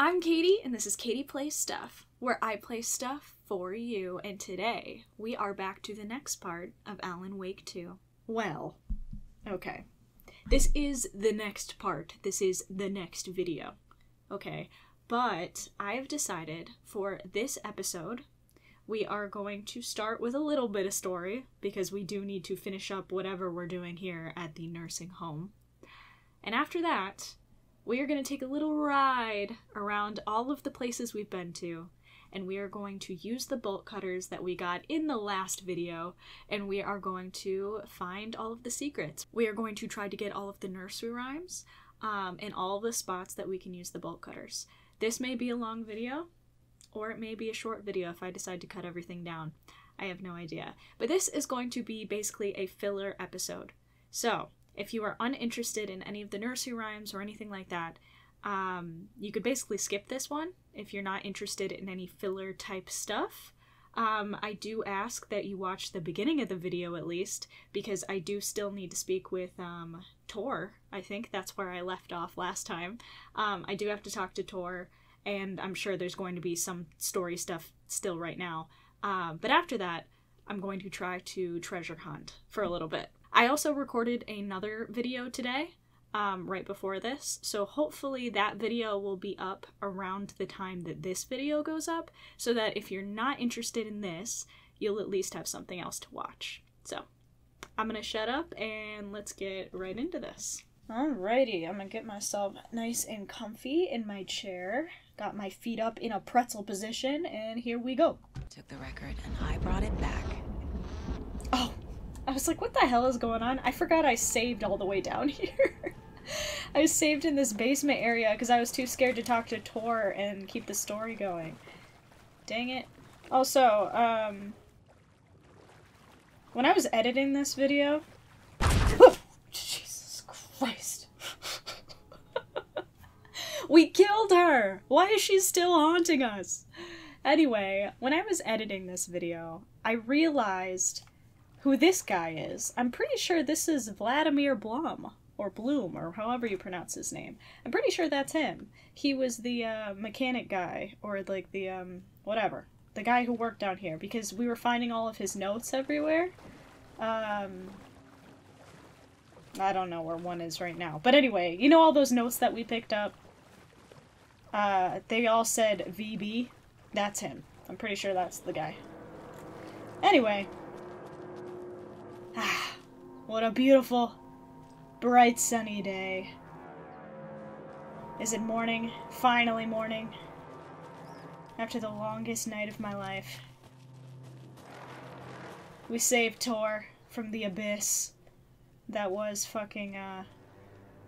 I'm Katie, and this is Katie Plays Stuff, where I play stuff for you, and today we are back to the next part of Alan Wake 2. Well, okay. This is the next part. This is the next video. Okay, but I've decided for this episode, we are going to start with a little bit of story, because we do need to finish up whatever we're doing here at the nursing home. And after that, we are going to take a little ride around all of the places we've been to, and we are going to use the bolt cutters that we got in the last video, and we are going to find all of the secrets. We are going to try to get all of the nursery rhymes and all the spots that we can use the bolt cutters. This may be a long video, or it may be a short video if I decide to cut everything down. I have no idea. But this is going to be basically a filler episode. So, if you are uninterested in any of the nursery rhymes or anything like that, you could basically skip this one if you're not interested in any filler type stuff. I do ask that you watch the beginning of the video at least, because I do still need to speak with Tor. I think that's where I left off last time. I do have to talk to Tor, and I'm sure there's going to be some story stuff still right now. But after that, I'm going to try to treasure hunt for a little bit. I also recorded another video today, right before this, so hopefully that video will be up around the time that this video goes up, so that if you're not interested in this, you'll at least have something else to watch. So, I'm gonna shut up and let's get right into this. Alrighty, I'm gonna get myself nice and comfy in my chair, got my feet up in a pretzel position, and here we go. Took the record and I brought it back. Oh! I was like, what the hell is going on? I forgot I saved all the way down here. I saved in this basement area because I was too scared to talk to Tor and keep the story going. Dang it. Also, when I was editing this video... Oh, Jesus Christ. We killed her! Why is she still haunting us? Anyway, when I was editing this video, I realized who this guy is. I'm pretty sure this is Vladimir Blum, or Bloom, or however you pronounce his name. I'm pretty sure that's him. He was the mechanic guy, or like the whatever, the guy who worked down here, because we were finding all of his notes everywhere. I don't know where one is right now, but anyway, you know all those notes that we picked up? They all said VB. That's him. I'm pretty sure that's the guy. Anyway. Ah, what a beautiful, bright, sunny day. Is it morning? Finally morning. After the longest night of my life. We saved Tor from the abyss. That was fucking,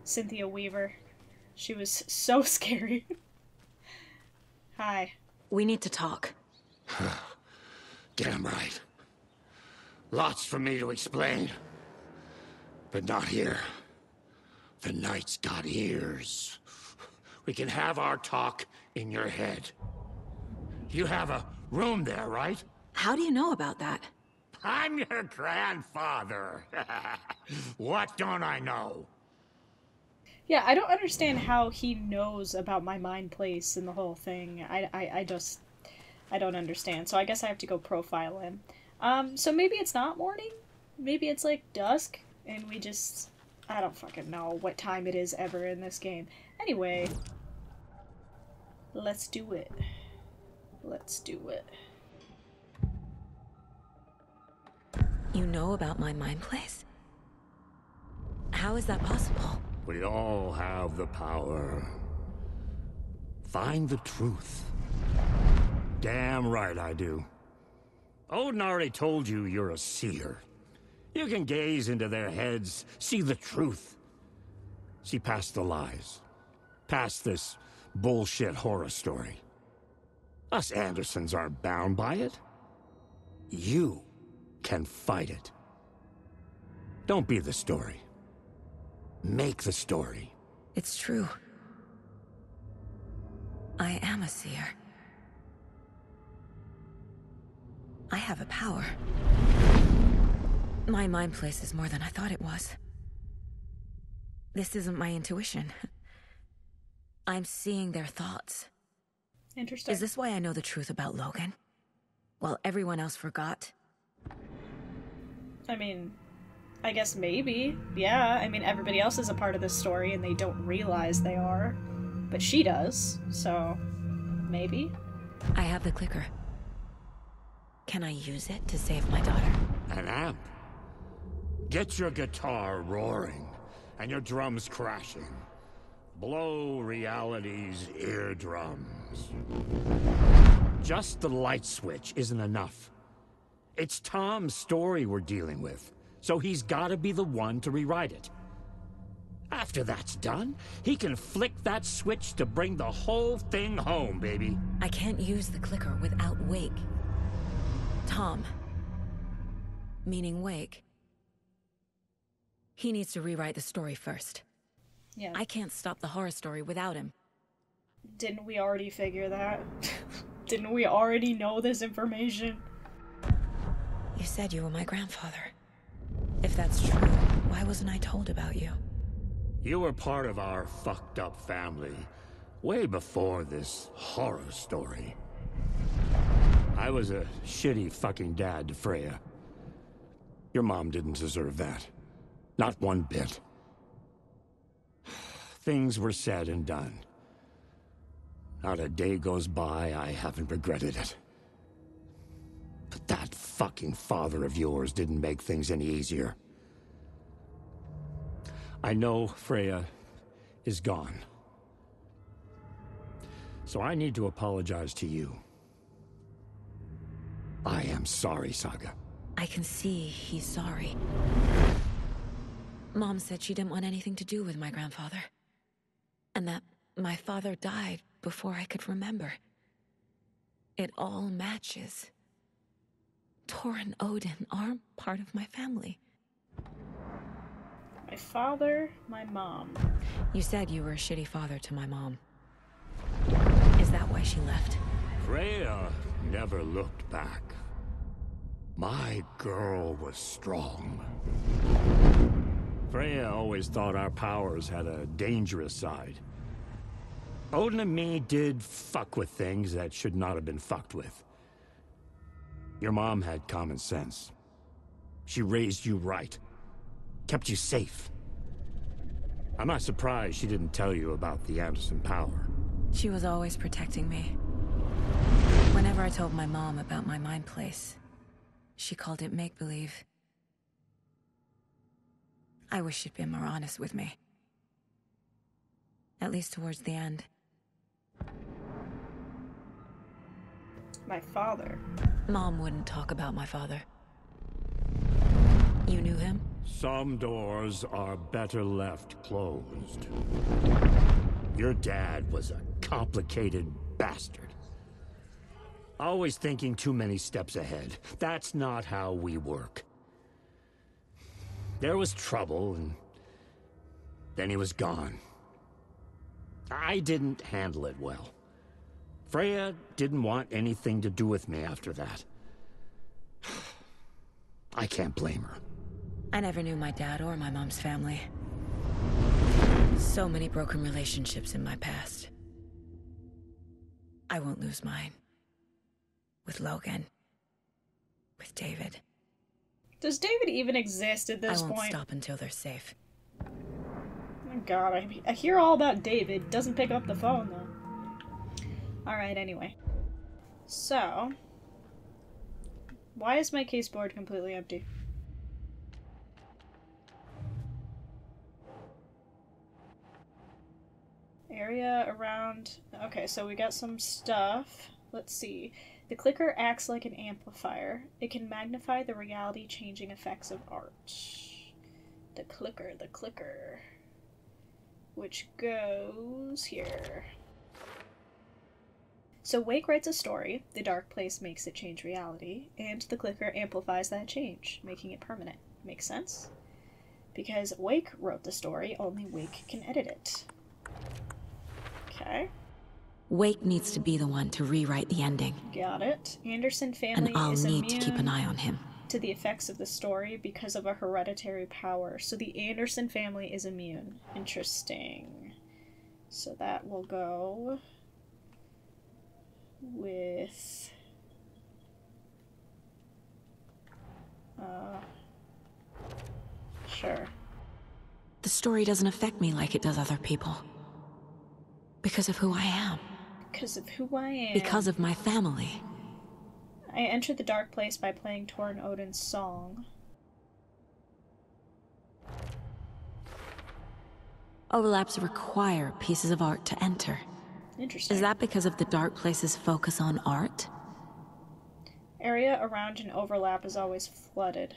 Cynthia Weaver. She was so scary. Hi. We need to talk. Damn right. Lots for me to explain, but not here. The Knights got ears. We can have our talk in your head. You have a room there, right? How do you know about that? I'm your grandfather. What don't I know? Yeah, I don't understand how he knows about my mind place and the whole thing. I don't understand. So I guess I have to go profile him. So maybe it's not morning? Maybe it's like dusk, and we just... I don't fucking know what time it is ever in this game. Anyway, let's do it. Let's do it. You know about my mind place? How is that possible? We all have the power. Find the truth. Damn right I do. Odin already told you you're a seer. You can gaze into their heads, see the truth. See past the lies. Past this bullshit horror story. Us Andersons aren't bound by it. You can fight it. Don't be the story. Make the story. It's true. I am a seer. I have a power. My mind place is more than I thought it was. This isn't my intuition. I'm seeing their thoughts. Interesting. Is this why I know the truth about Logan? While everyone else forgot? I mean, I guess maybe. Yeah, I mean, everybody else is a part of this story and they don't realize they are. But she does, so maybe? I have the clicker. Can I use it to save my daughter? An amp? Get your guitar roaring and your drums crashing. Blow reality's eardrums. Just the light switch isn't enough. It's Tom's story we're dealing with, so he's gotta be the one to rewrite it. After that's done, he can flick that switch to bring the whole thing home, baby. I can't use the clicker without Wake. Tom, meaning Wake, he needs to rewrite the story first. Yeah. I can't stop the horror story without him. Didn't we already figure that? Didn't we already know this information? You said you were my grandfather. If that's true, why wasn't I told about you? You were part of our fucked up family way before this horror story. I was a shitty fucking dad to Freya. Your mom didn't deserve that. Not one bit. Things were said and done. Not a day goes by I haven't regretted it. But that fucking father of yours didn't make things any easier. I know Freya is gone. So I need to apologize to you. I am sorry, Saga. I can see he's sorry. Mom said she didn't want anything to do with my grandfather. And that my father died before I could remember. It all matches. Tor and Odin aren't part of my family. My father, my mom. You said you were a shitty father to my mom. Is that why she left? Freya never looked back. My girl was strong. Freya always thought our powers had a dangerous side. Odin and me did fuck with things that should not have been fucked with. Your mom had common sense. She raised you right. Kept you safe. I'm not surprised she didn't tell you about the Anderson power. She was always protecting me. Whenever I told my mom about my mind place, she called it make-believe. I wish she'd been more honest with me. At least towards the end. My father. Mom wouldn't talk about my father. You knew him? Some doors are better left closed. Your dad was a complicated bastard. Always thinking too many steps ahead. That's not how we work. There was trouble, and then he was gone. I didn't handle it well. Freya didn't want anything to do with me after that. I can't blame her. I never knew my dad or my mom's family. So many broken relationships in my past. I won't lose mine. With Logan. With David. Does David even exist at this point? I won't stop until they're safe. Oh my god, I hear all about David. Doesn't pick up the phone, though. Alright, anyway. So... why is my case board completely empty? Area around... okay, so we got some stuff. Let's see. The clicker acts like an amplifier. It can magnify the reality-changing effects of art. The clicker... which goes here. So Wake writes a story, the dark place makes it change reality, and the clicker amplifies that change, making it permanent. Makes sense? Because Wake wrote the story, only Wake can edit it. Okay. Wake needs to be the one to rewrite the ending. Got it. Anderson family is immune to keep an eye on him. To the effects of the story because of a hereditary power. So the Anderson family is immune. Interesting. So that will go with sure. The story doesn't affect me like it does other people. Because of who I am. Because of who I am. Because of my family. I entered the dark place by playing Tor and Odin's song. Overlaps require pieces of art to enter. Interesting. Is that because of the dark place's focus on art? Area around an overlap is always flooded.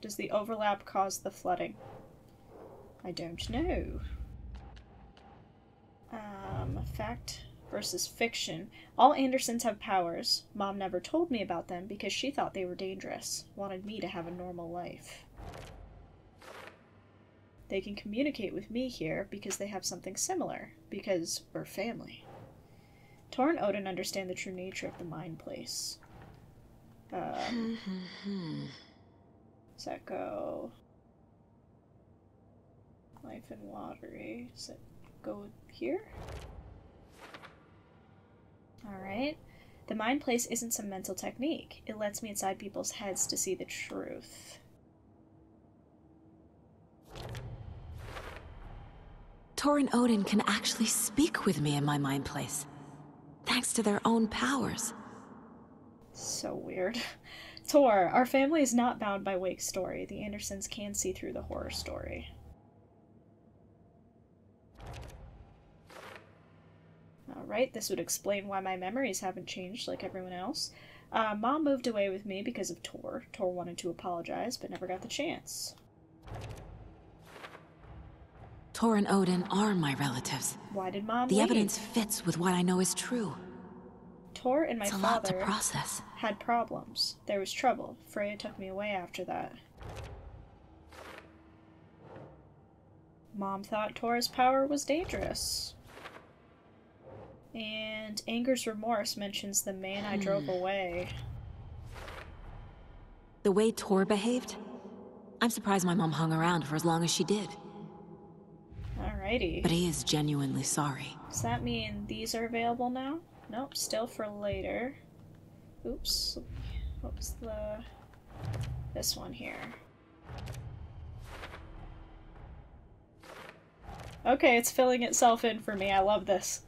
Does the overlap cause the flooding? I don't know. Fact versus fiction. All Andersons have powers. Mom never told me about them because she thought they were dangerous. Wanted me to have a normal life. They can communicate with me here because they have something similar. Because we're family. Tor and Odin understand the true nature of the mind place. Does that go... Life and lottery. Does that go here? Alright. The mind place isn't some mental technique. It lets me inside people's heads to see the truth. Tor and Odin can actually speak with me in my mind place. Thanks to their own powers. So weird. Tor, our family is not bound by Wake's story. The Andersons can see through the horror story. Alright, this would explain why my memories haven't changed like everyone else. Mom moved away with me because of Tor. Tor wanted to apologize, but never got the chance. Tor and Odin are my relatives. Why did Mom leave? The evidence fits with what I know is true. Tor and my father had problems. There was trouble. Freya took me away after that. Mom thought Tor's power was dangerous. And Anger's Remorse mentions the man I drove away. The way Tor behaved? I'm surprised my mom hung around for as long as she did. Alrighty. But he is genuinely sorry. Does that mean these are available now? Nope, still for later. Oops. What was the... this one here. Okay, it's filling itself in for me. I love this.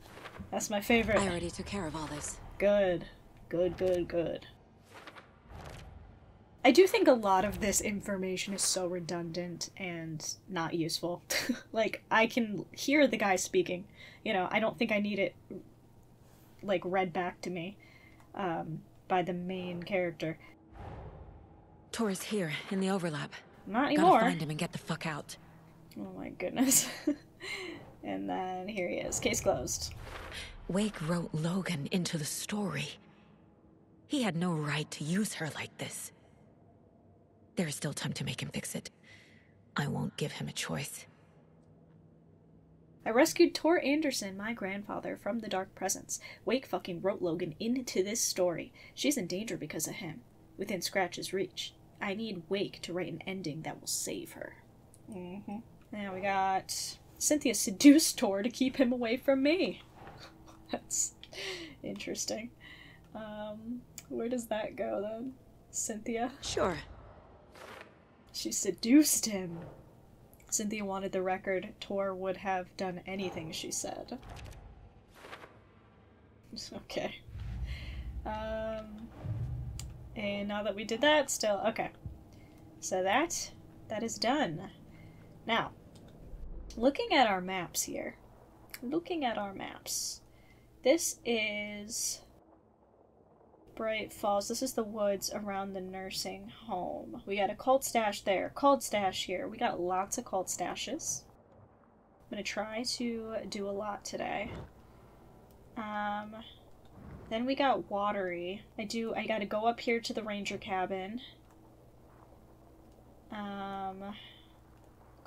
That's my favorite. I already took care of all this. Good. Good, good, good. I do think a lot of this information is so redundant and not useful. Like, I can hear the guy speaking. You know, I don't think I need it, like, read back to me by the main character. Tor is here, in the overlap. Not anymore. Gotta find him and get the fuck out. Oh my goodness. And then here he is. Case closed. Wake wrote Logan into the story. He had no right to use her like this. There is still time to make him fix it. I won't give him a choice. I rescued Tor Anderson, my grandfather, from the dark presence. Wake fucking wrote Logan into this story. She's in danger because of him. Within Scratch's reach. I need Wake to write an ending that will save her. Mm-hmm. Now we got... Cynthia seduced Tor to keep him away from me. That's interesting. Where does that go then? Cynthia? Sure. She seduced him. Cynthia wanted the record. Tor would have done anything she said. Okay. And now that we did that, still... Okay. So that is done. Now... Looking at our maps here, this is Bright Falls. This is the woods around the nursing home. We got a cult stash there, cult stash here. We got lots of cult stashes. I'm gonna try to do a lot today. Then we got Watery. I gotta go up here to the ranger cabin.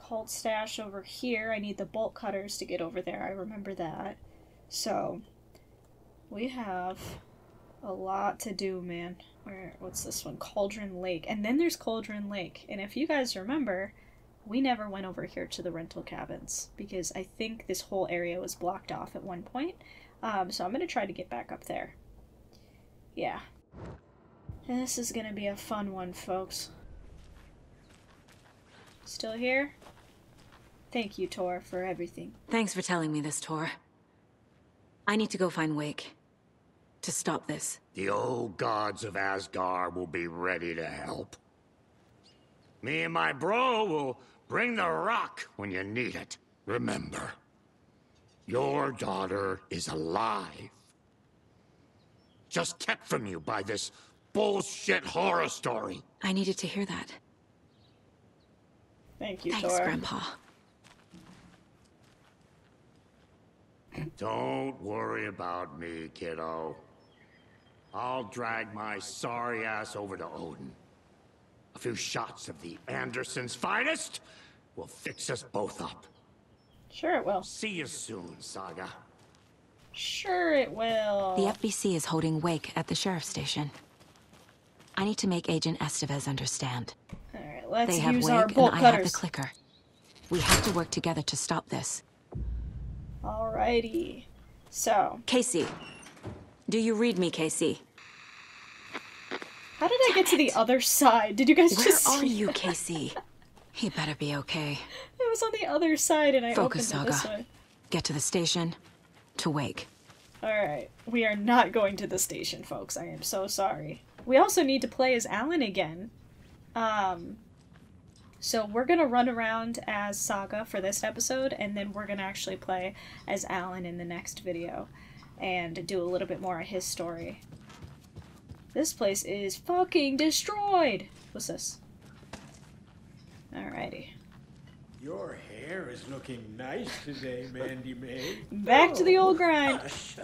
Cult stash over here. I need the bolt cutters to get over there. I remember that. So, we have a lot to do, man. What's this one? Cauldron Lake. And then there's Cauldron Lake. And if you guys remember, we never went over here to the rental cabins because I think this whole area was blocked off at one point. So I'm going to try to get back up there. Yeah. And this is going to be a fun one, folks. Still here? Thank you, Tor, for everything. Thanks for telling me this, Tor. I need to go find Wake. To stop this. The old gods of Asgard will be ready to help. Me and my bro will bring the rock when you need it. Remember, your daughter is alive. Just kept from you by this bullshit horror story. I needed to hear that. Thank you, Tor. Thanks, Grandpa. Don't worry about me, kiddo. I'll drag my sorry ass over to Odin. A few shots of the Anderson's finest will fix us both up. Sure it will. See you soon, Saga. Sure it will. The FBC is holding Wake at the sheriff's station. I need to make Agent Estevez understand. All right, let's use our bolt cutters. They have Wake and I have the clicker. We have to work together to stop this. Alrighty. So. Casey. Do you read me, Casey? How did I get to the other side? Did you guys just see? Where are you, Casey? He better be okay. It was on the other side and I opened it this way. Get to the station. To Wake. Alright. We are not going to the station, folks. I am so sorry. We also need to play as Alan again. So we're going to run around as Saga for this episode, and then we're going to actually play as Alan in the next video and do a little bit more of his story. This place is fucking destroyed! What's this? Alrighty. Your hair is looking nice today, Mandy Mae. Back to the old grind. Gosh.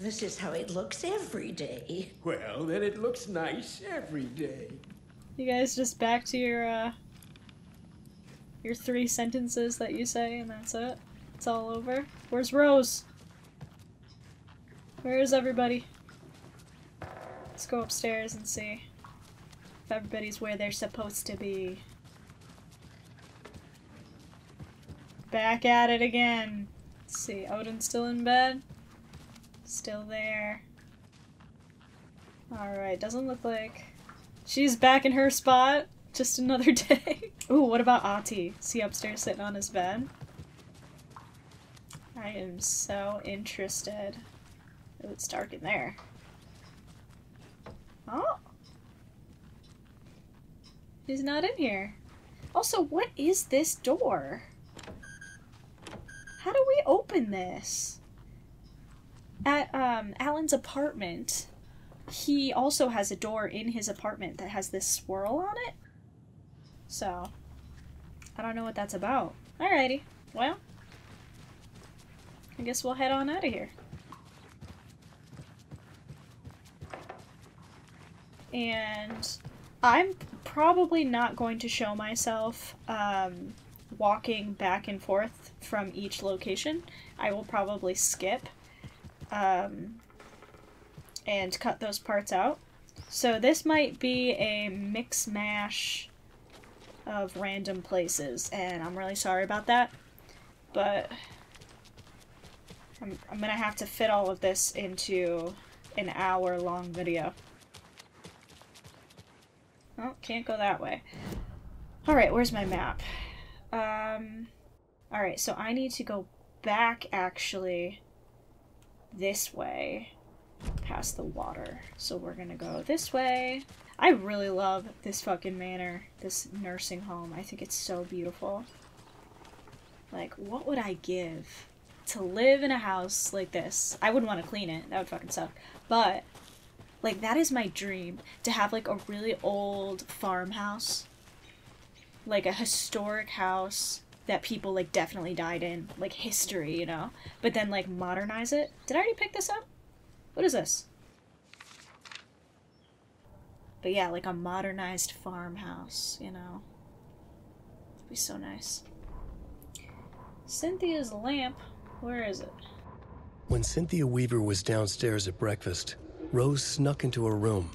This is how it looks every day. Well, then it looks nice every day. You guys just back to your three sentences that you say, and that's it. It's all over. Where's Rose? Where is everybody? Let's go upstairs and see if everybody's where they're supposed to be. Back at it again. Let's see, Odin's still in bed? Still there. Alright, doesn't look like... She's back in her spot. Just another day. Ooh, what about Ati? Is he upstairs sitting on his bed? I am so interested. Ooh, it's dark in there. Oh! He's not in here. Also, what is this door? How do we open this? At Alan's apartment, he also has a door in his apartment that has this swirl on it. So, I don't know what that's about. Alrighty. Well, I guess we'll head on out of here. And I'm probably not going to show myself walking back and forth from each location. I will probably skip and cut those parts out. So this might be a mix-mash of random places, and I'm really sorry about that, but I'm gonna have to fit all of this into an hour-long video. Oh, can't go that way. Alright, where's my map? Alright, so I need to go back, actually, this way. Past the water. So we're gonna go this way. I really love this fucking manor, this nursing home. I think it's so beautiful. Like, what would I give to live in a house like this? I wouldn't want to clean it. That would fucking suck. But, like, that is my dream. To have, like, a really old farmhouse. Like, a historic house that people, like, definitely died in. Like, history, you know? But then, like, modernize it. Did I already pick this up? What is this? But yeah, like a modernized farmhouse, you know. It'd be so nice. Cynthia's lamp, where is it? When Cynthia Weaver was downstairs at breakfast, Rose snuck into her room.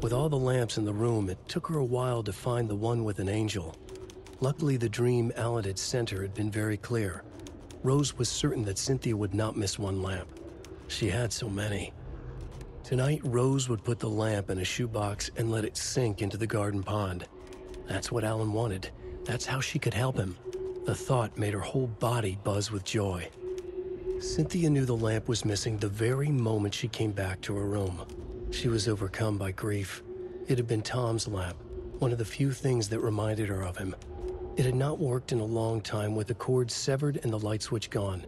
With all the lamps in the room, it took her a while to find the one with an angel. Luckily, the dream Alan had sent her had been very clear. Rose was certain that Cynthia would not miss one lamp. She had so many. Tonight, Rose would put the lamp in a shoebox and let it sink into the garden pond. That's what Alan wanted. That's how she could help him. The thought made her whole body buzz with joy. Cynthia knew the lamp was missing the very moment she came back to her room. She was overcome by grief. It had been Tom's lamp, one of the few things that reminded her of him. It had not worked in a long time, with the cord severed and the light switch gone.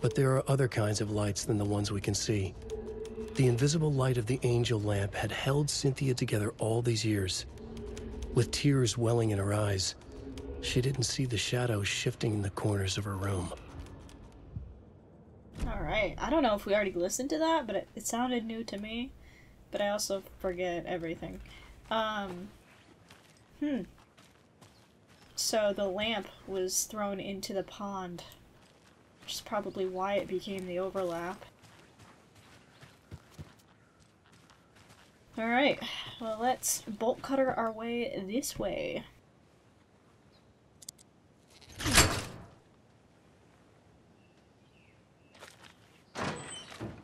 But there are other kinds of lights than the ones we can see. The invisible light of the angel lamp had held Cynthia together all these years. With tears welling in her eyes, she didn't see the shadows shifting in the corners of her room. Alright, I don't know if we already listened to that, but it sounded new to me. But I also forget everything. So the lamp was thrown into the pond, which is probably why it became the overlap. Alright, well, let's bolt cutter our way this way.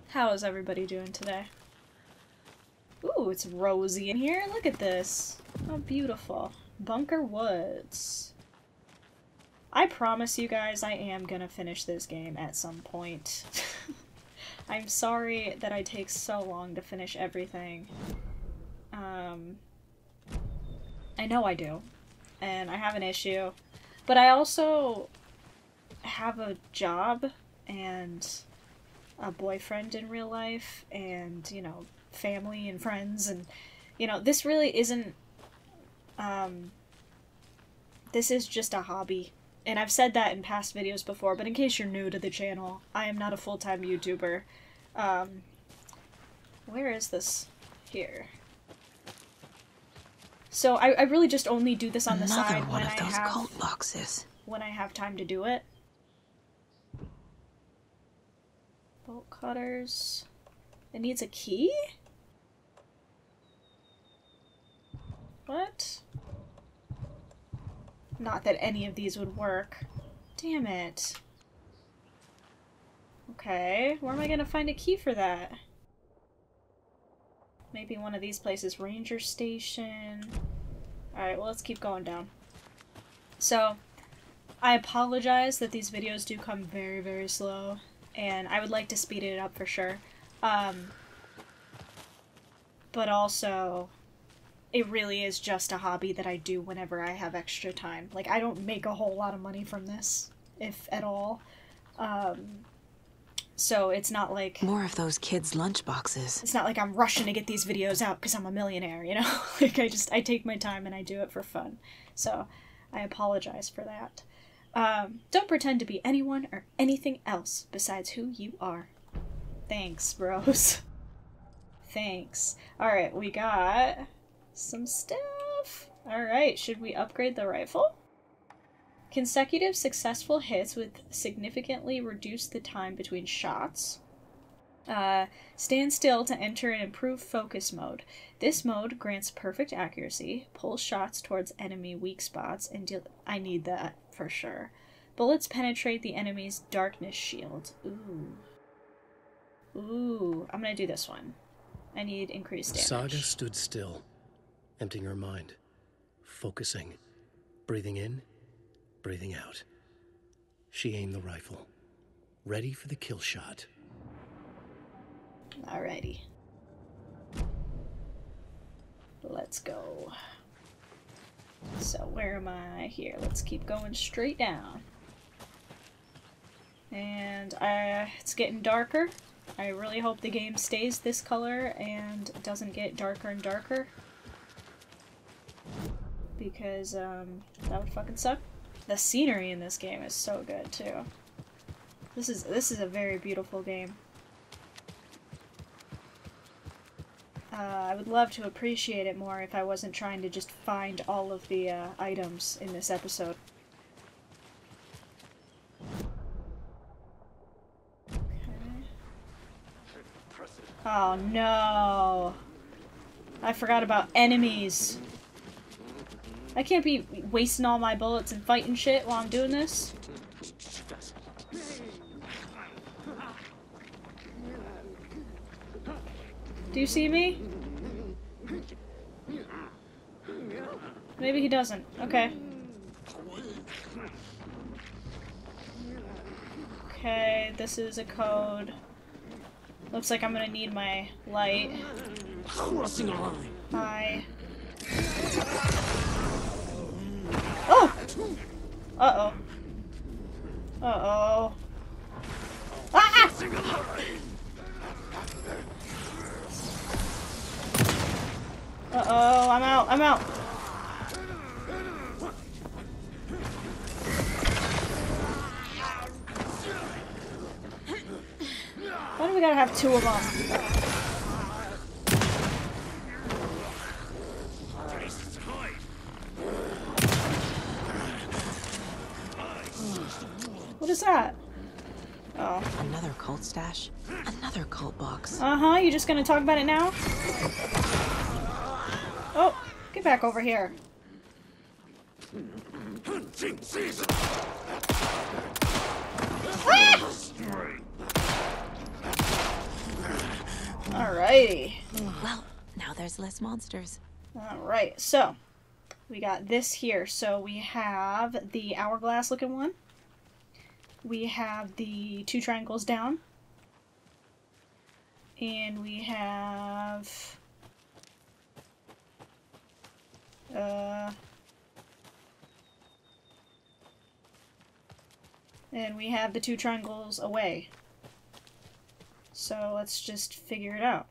How is everybody doing today? Ooh, it's rosy in here. Look at this. How beautiful. Bunker Woods. I promise you guys I am gonna finish this game at some point. I'm sorry that I take so long to finish everything. I know I do, and I have an issue, but I also have a job and a boyfriend in real life and, you know, family and friends, and, you know, this really isn't, this is just a hobby. And I've said that in past videos before, but in case you're new to the channel, I am not a full-time YouTuber. Where is this? Here. So I really just only do this on the side when I have cult boxes. When I have time to do it. Bolt cutters. It needs a key? What? Not that any of these would work. Damn it. Okay, where am I gonna find a key for that? Maybe one of these places. Ranger station. Alright, well, let's keep going down. So, I apologize that these videos do come very, very slow, and I would like to speed it up for sure. But also, it really is just a hobby that I do whenever I have extra time. Like, I don't make a whole lot of money from this, if at all. So it's not like... More of those kids' lunchboxes. It's not like I'm rushing to get these videos out because I'm a millionaire, you know? Like, I take my time and I do it for fun. So I apologize for that. Don't pretend to be anyone or anything else besides who you are. Thanks, bros. Thanks. Alright, we got... some stuff. Alright, should we upgrade the rifle? Consecutive successful hits with significantly reduce the time between shots. Stand still to enter an improved focus mode. This mode grants perfect accuracy, pulls shots towards enemy weak spots, and I need that for sure. Bullets penetrate the enemy's darkness shield. Ooh. Ooh, I'm gonna do this one. I need increased damage. Saga stood still. Emptying her mind, focusing, breathing in, breathing out. She aimed the rifle, ready for the kill shot. Alrighty. Let's go. So where am I? Here, let's keep going straight down. And it's getting darker. I really hope the game stays this color and doesn't get darker and darker. Because, that would fucking suck. The scenery in this game is so good, too. This is a very beautiful game. I would love to appreciate it more if I wasn't trying to just find all of the, items in this episode. Okay. Oh, no! I forgot about enemies! I can't be wasting all my bullets and fighting shit while I'm doing this. Do you see me? Maybe he doesn't. Okay. Okay, this is a code. Looks like I'm gonna need my light. Hi. Oh! Uh-oh. Uh-oh. Ah! Uh-oh, I'm out, I'm out! Why do we gotta have two of them? What is that? Oh. Another cult stash. Another cult box. Uh-huh, you just gonna talk about it now? Oh, get back over here. Ah! Alrighty. Well, now there's less monsters. Alright, so we got this here. So we have the hourglass looking one. We have the two triangles down. And we have and we have the two triangles away. So let's just figure it out.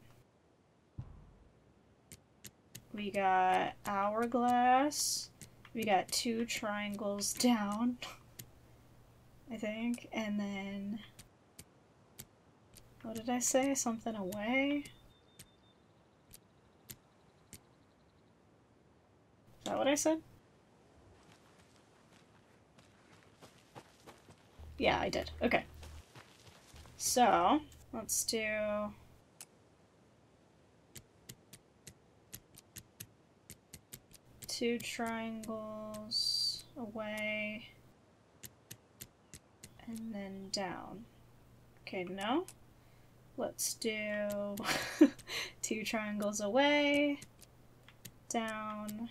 We got hourglass. We got two triangles down, I think. And then, what did I say? Something away? Is that what I said? Yeah, I did. Okay. So, let's do... two triangles away, and then down. Okay, no. Let's do two triangles away, down,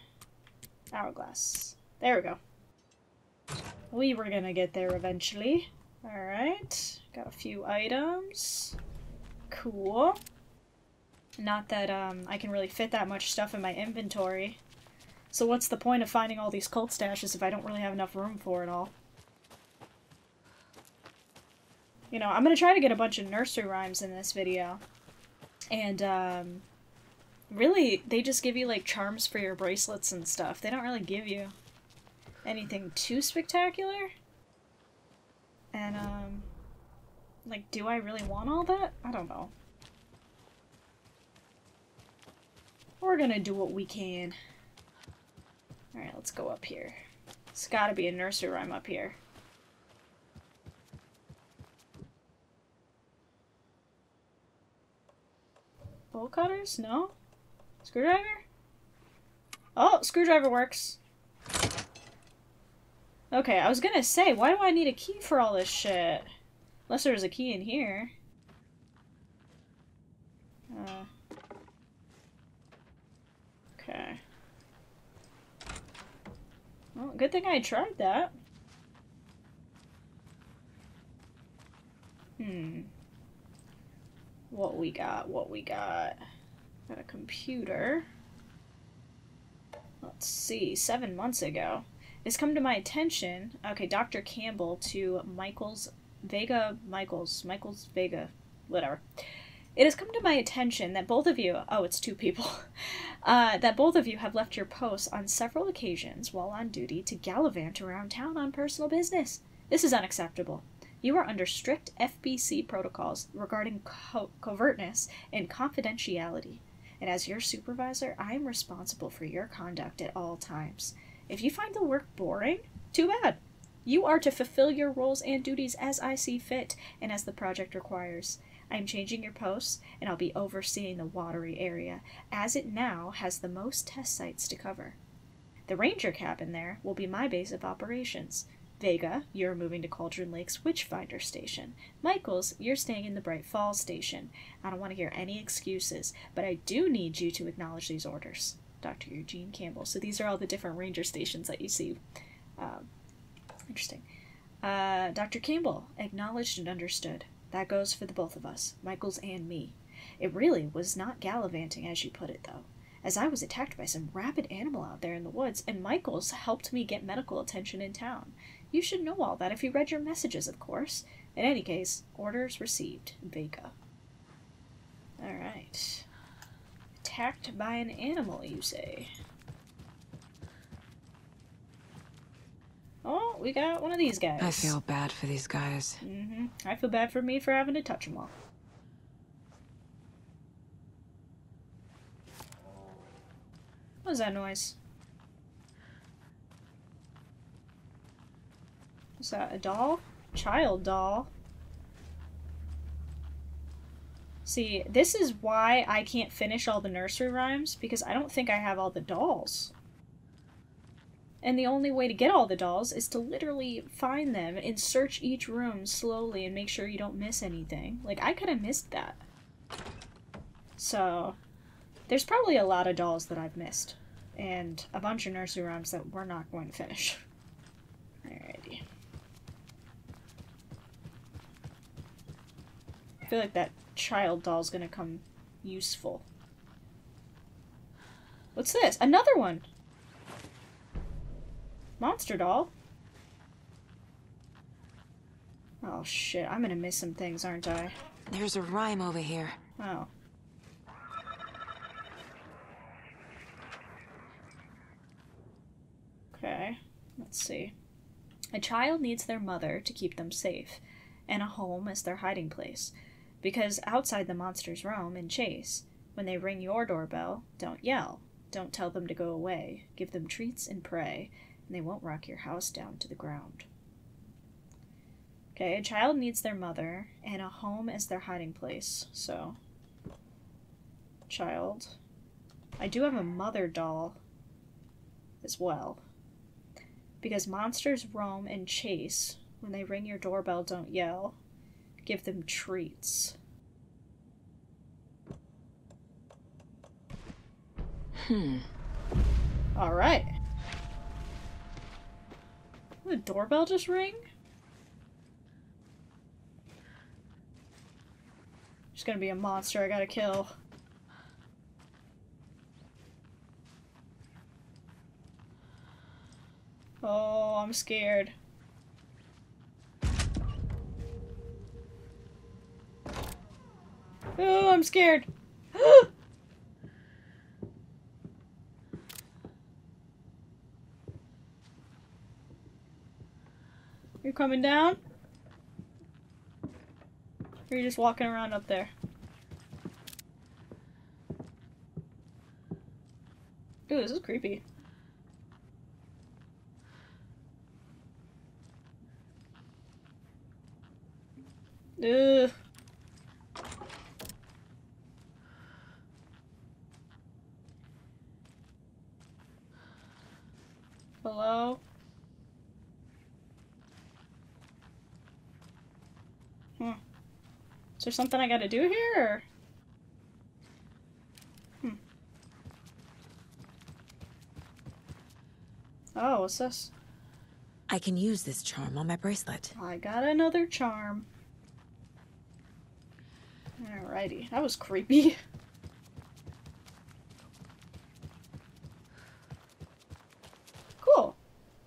hourglass. There we go. We were gonna get there eventually. Alright. Got a few items. Cool. Not that I can really fit that much stuff in my inventory. So what's the point of finding all these cult stashes if I don't really have enough room for it all? You know, I'm gonna try to get a bunch of nursery rhymes in this video. And really, they just give you, like, charms for your bracelets and stuff. They don't really give you anything too spectacular. And, like, do I really want all that? I don't know. We're gonna do what we can. Alright, let's go up here. It's gotta be a nursery rhyme up here. Bowl cutters? No? Screwdriver? Oh, screwdriver works. Okay, I was gonna say, why do I need a key for all this shit? Unless there's a key in here. Okay. Well, good thing I tried that. What we got, what we got. Got a computer. Let's see, 7 months ago. It's come to my attention, okay, Dr. Campbell to Michaels Vega, whatever. It has come to my attention that both of you, oh, it's two people, that both of you have left your posts on several occasions while on duty to gallivant around town on personal business. This is unacceptable. You are under strict FBC protocols regarding covertness and confidentiality, and as your supervisor, I am responsible for your conduct at all times. If you find the work boring, too bad. You are to fulfill your roles and duties as I see fit and as the project requires. I am changing your posts, and I'll be overseeing the watery area, as it now has the most test sites to cover. The ranger cabin there will be my base of operations. Vega, you're moving to Cauldron Lake's Witchfinder Station. Michaels, you're staying in the Bright Falls Station. I don't want to hear any excuses, but I do need you to acknowledge these orders. Dr. Eugene Campbell. So these are all the different ranger stations that you see. Interesting. Dr. Campbell, acknowledged and understood. That goes for the both of us, Michaels and me. It really was not gallivanting, as you put it, though, as I was attacked by some rabid animal out there in the woods, and Michaels helped me get medical attention in town. You should know all that if you read your messages, of course. In any case, orders received, Vega. Alright. Attacked by an animal, you say? Oh, we got one of these guys. I feel bad for these guys. Mm-hmm. I feel bad for me for having to touch them all. What was that noise? Is that a doll? Child doll. See, this is why I can't finish all the nursery rhymes, because I don't think I have all the dolls. And the only way to get all the dolls is to literally find them and search each room slowly and make sure you don't miss anything. Like, I could have missed that. So, there's probably a lot of dolls that I've missed. And a bunch of nursery rhymes that we're not going to finish. Alrighty. I feel like that child doll's gonna come useful. What's this? Another one! Monster doll? Oh shit, I'm gonna miss some things, aren't I? There's a rhyme over here. Oh. Okay, let's see. A child needs their mother to keep them safe, and a home as their hiding place. Because outside the monsters roam and chase. When they ring your doorbell, don't yell. Don't tell them to go away. Give them treats and pray, and they won't rock your house down to the ground. Okay, a child needs their mother, and a home as their hiding place. So, child. I do have a mother doll as well. Because monsters roam and chase. When they ring your doorbell, don't yell. Give them treats. Hmm. Alright. The doorbell just ring? There's gonna be a monster I gotta kill. Oh, I'm scared. Oh, I'm scared. You're coming down? Or you're just walking around up there? Ooh, this is creepy. Ugh. Hello? Huh. Is there something I gotta do here, or? Hmm. Oh, what's this? I can use this charm on my bracelet. I got another charm. Alrighty, that was creepy. Cool.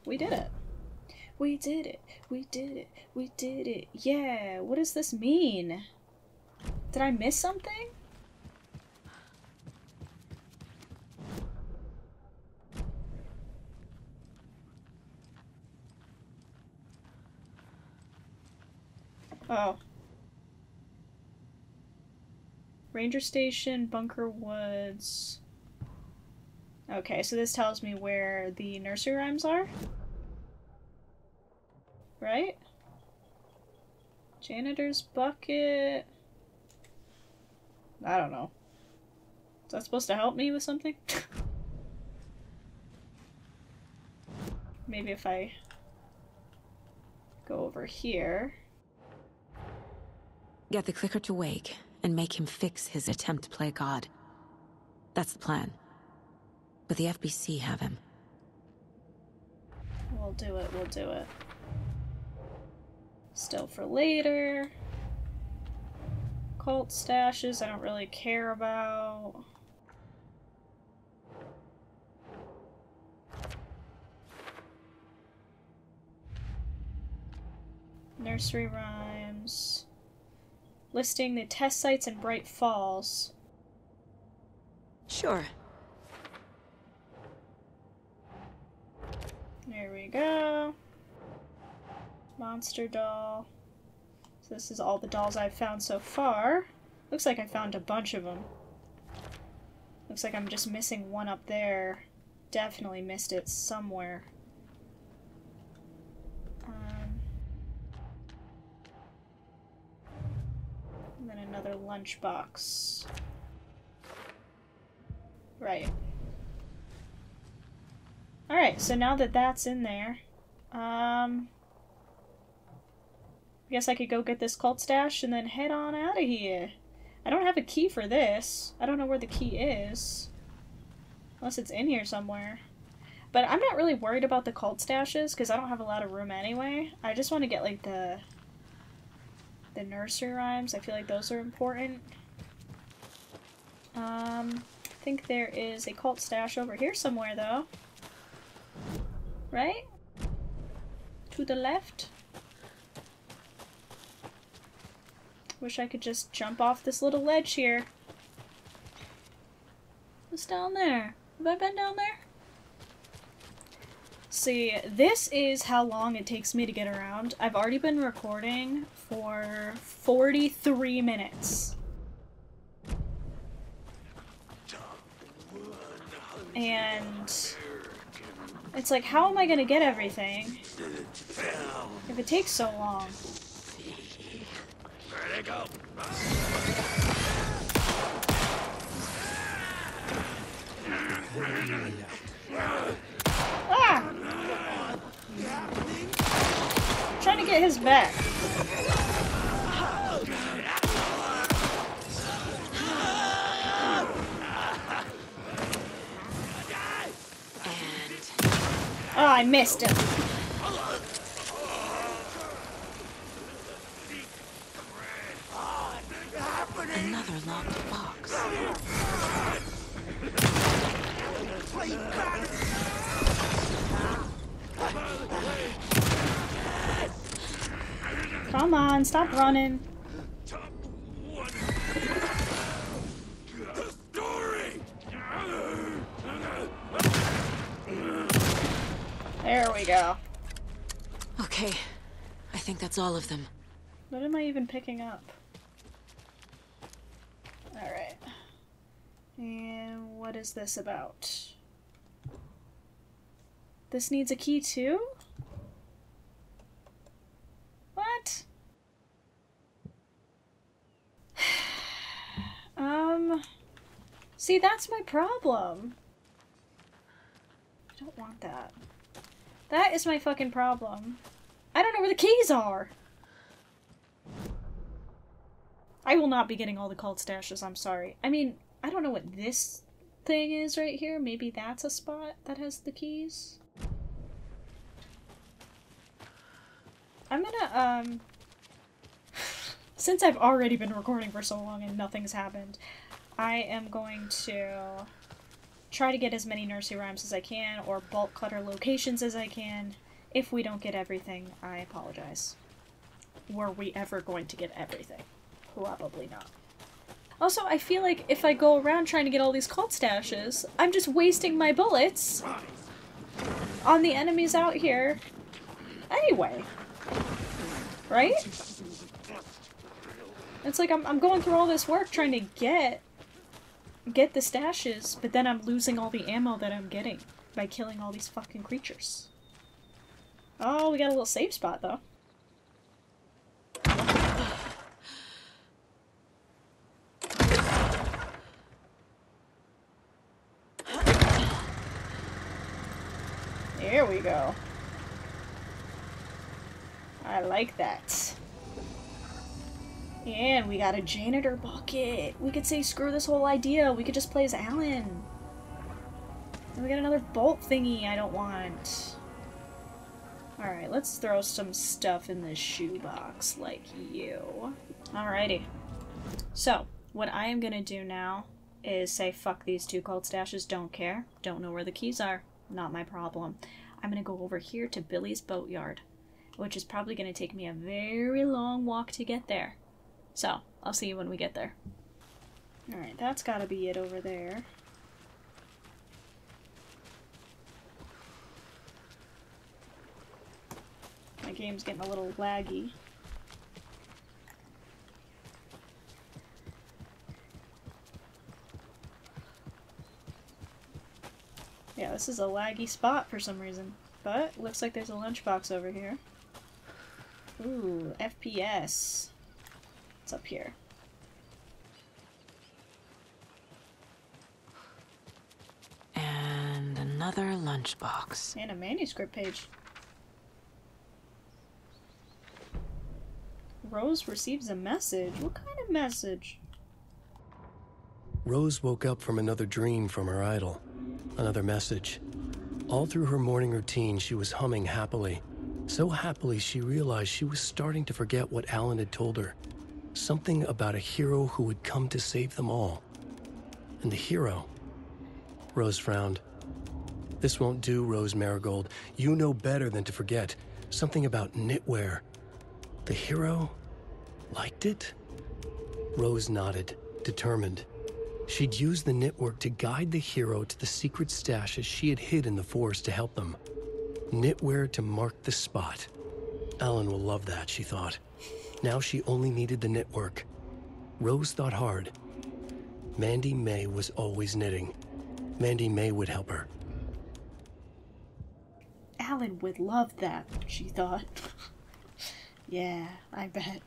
We did it. We did it. We did it. We did it. Yeah, what does this mean? Did I miss something? Oh. Ranger Station, Bunker Woods. Okay, so this tells me where the nursery rhymes are. Right? Janitor's bucket. I don't know. Is that supposed to help me with something? Maybe if I go over here. Get the clicker to Wake and make him fix his attempt to play God. That's the plan. But the FBC have him. We'll do it, we'll do it. Still for later. Cult stashes I don't really care about. Nursery rhymes. Listing the test sites in Bright Falls. Sure. There we go. Monster doll. So this is all the dolls I've found so far. Looks like I found a bunch of them. Looks like I'm just missing one up there. Definitely missed it somewhere. And then another lunchbox. Right. Alright, so now that that's in there, I guess I could go get this cult stash and then head on out of here. I don't have a key for this. I don't know where the key is. Unless it's in here somewhere. But I'm not really worried about the cult stashes because I don't have a lot of room anyway. I just want to get, like, the nursery rhymes. I feel like those are important. I think there is a cult stash over here somewhere, though. Right? To the left? Wish I could just jump off this little ledge here. What's down there? Have I been down there? See, this is how long it takes me to get around. I've already been recording for 43 minutes. And it's like, how am I gonna get everything if it takes so long? Ah! I'm trying to get his back. Oh, I missed him. Another locked box. Come on, stop running. There we go. Okay, I think that's all of them. What am I even picking up? Alright. And what is this about? This needs a key too? What? See, that's my problem. I don't want that. That is my fucking problem. I don't know where the keys are! I will not be getting all the cult stashes, I'm sorry. I mean, I don't know what this thing is right here. Maybe that's a spot that has the keys? I'm gonna, since I've already been recording for so long and nothing's happened, I am going to try to get as many nursery rhymes as I can, or bulk clutter locations as I can. If we don't get everything, I apologize. Were we ever going to get everything? Probably not. Also, I feel like if I go around trying to get all these cult stashes, I'm just wasting my bullets on the enemies out here anyway. Right? It's like I'm going through all this work trying to get the stashes, but then I'm losing all the ammo that I'm getting by killing all these fucking creatures. Oh, we got a little safe spot, though. There we go. I like that. And we got a janitor bucket. We could say screw this whole idea. We could just play as Alan. And we got another bolt thingy I don't want. Alright, let's throw some stuff in this shoebox like you. Alrighty. So, what I am gonna do now is say fuck these two cold stashes, don't care. Don't know where the keys are. Not my problem. I'm gonna go over here to Billy's boatyard, which is probably gonna take me a very long walk to get there. So, I'll see you when we get there. Alright, that's gotta be it over there. My game's getting a little laggy. Yeah, this is a laggy spot for some reason. But, looks like there's a lunchbox over here. Ooh, FPS. What's up here? And another lunchbox. And a manuscript page. Rose receives a message. What kind of message? Rose woke up from another dream from her idol. Another message. All through her morning routine, she was humming happily. So happily, she realized she was starting to forget what Alan had told her. Something about a hero who would come to save them all. And the hero... Rose frowned. This won't do, Rose Marigold. You know better than to forget. Something about knitwear. The hero... liked it? Rose nodded, determined. She'd used the knitwork to guide the hero to the secret stashes she had hid in the forest to help them. Knitwear to mark the spot. Alan will love that, she thought. Now she only needed the knitwork. Rose thought hard. Mandy May was always knitting. Mandy May would help her. Alan would love that, she thought. Yeah, I bet.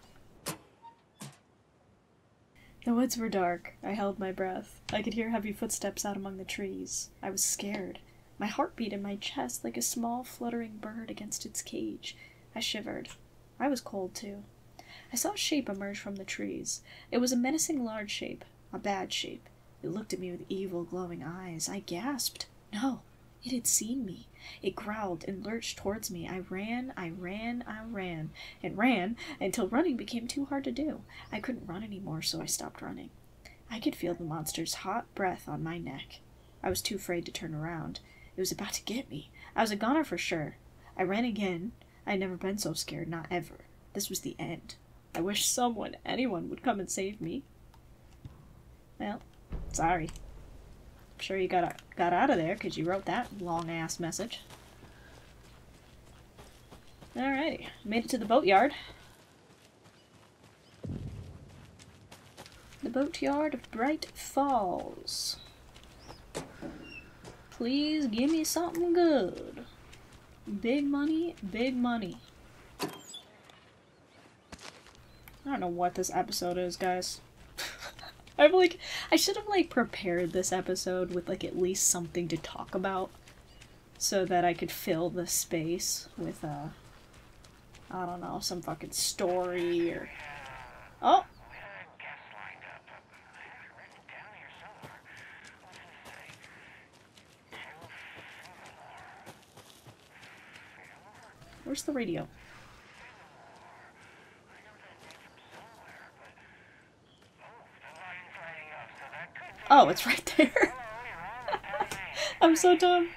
The woods were dark. I held my breath. I could hear heavy footsteps out among the trees. I was scared. My heart beat in my chest like a small fluttering bird against its cage. I shivered. I was cold too. I saw a shape emerge from the trees. It was a menacing large shape. A bad shape. It looked at me with evil glowing eyes. I gasped. No, it had seen me. It growled and lurched towards me. I ran, and ran until running became too hard to do. I couldn't run anymore, so I stopped running. I could feel the monster's hot breath on my neck. I was too afraid to turn around. It was about to get me. I was a goner for sure. I ran again. I had never been so scared, not ever. This was the end. I wish someone, anyone, would come and save me. Well, sorry. I'm sure you got out of there because you wrote that long-ass message. Alrighty, made it to the boatyard. The boatyard of Bright Falls. Please give me something good. Big money, big money. I don't know what this episode is, guys. I'm like, I should have like prepared this episode with like at least something to talk about so that I could fill the space with I don't know, some fucking story or... Oh! Where's the radio? Oh, it's right there. I'm so dumb.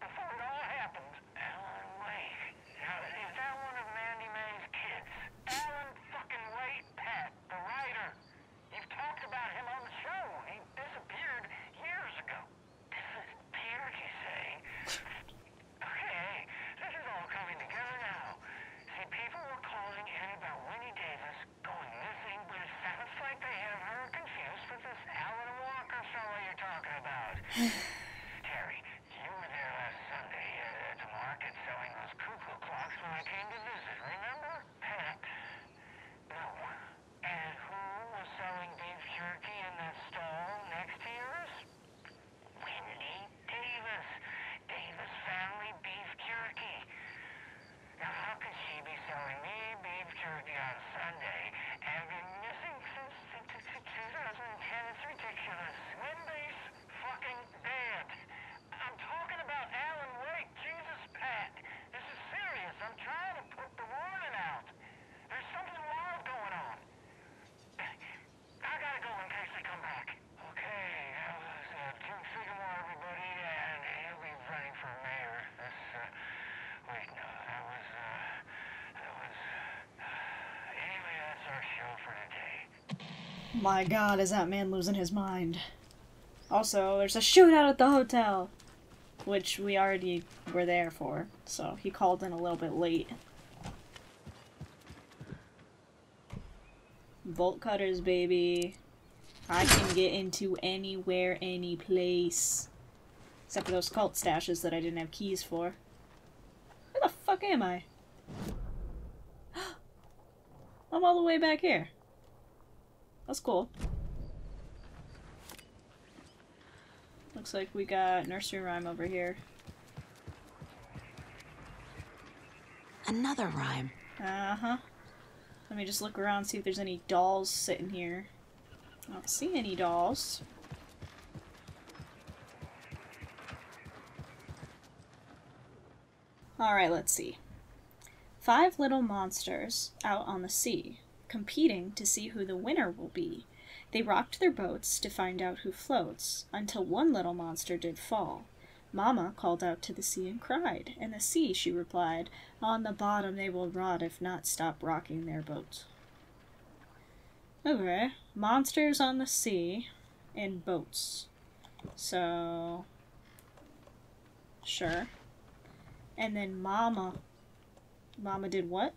Before it all Terry, you were there last Sunday. You were at the market selling those cuckoo clocks when I came to visit, remember? Pat. No. And who was selling beef jerky in that stall next to yours? Wendy Davis. Davis family beef jerky. Now how could she be selling me beef jerky on Sunday and been missing since 2010? It's ridiculous. Wendy's fucking dead. I'm talking about Alan Wake. Jesus, Pat. This is serious. I'm trying to put the warning out. There's something wild going on. I gotta go in case they come back. Okay, that was King Sycamore, everybody, and he'll be running for mayor. This, wait, no, that was, anyway, that's our show for today. My god, is that man losing his mind. Also, there's a shootout at the hotel, which we already were there for, so he called in a little bit late. Bolt cutters, baby. I can get into anywhere, any place. Except for those cult stashes that I didn't have keys for. Where the fuck am I? I'm all the way back here. That's cool. Looks like we got nursery rhyme over here. Another rhyme. Uh-huh. Let me just look around and see if there's any dolls sitting here. I don't see any dolls. Alright, let's see. 5 little monsters out on the sea, competing to see who the winner will be. They rocked their boats to find out who floats, until one little monster did fall. Mama called out to the sea and cried, and the sea, she replied, on the bottom they will rot if not stop rocking their boats. Okay, monsters on the sea and boats. So, sure. And then Mama did what?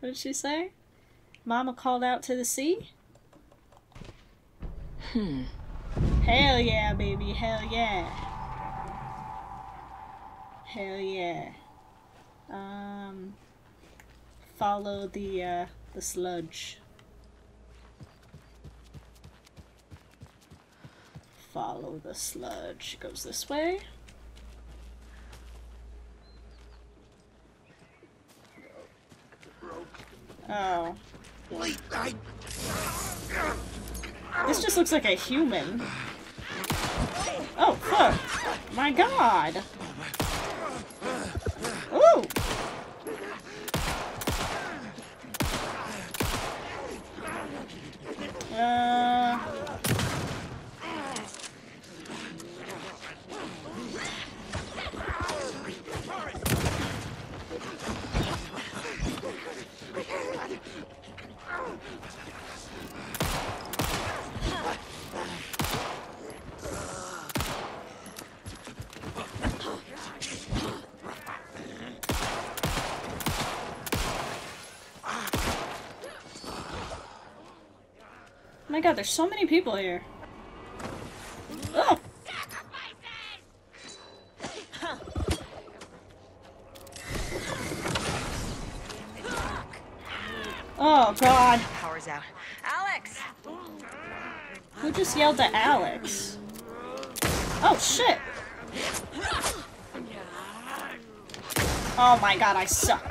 What did she say? Mama called out to the sea? Hmm. Hell yeah, baby. Hell yeah. Hell yeah. Follow the sludge. Follow the sludge. Goes this way. Oh. This just looks like a human. Oh, fuck. My god. Ooh. Oh my god, there's so many people here. Oh! Oh god. Power's out. Alex! Who just yelled at Alex? Oh shit! Oh my god, I suck.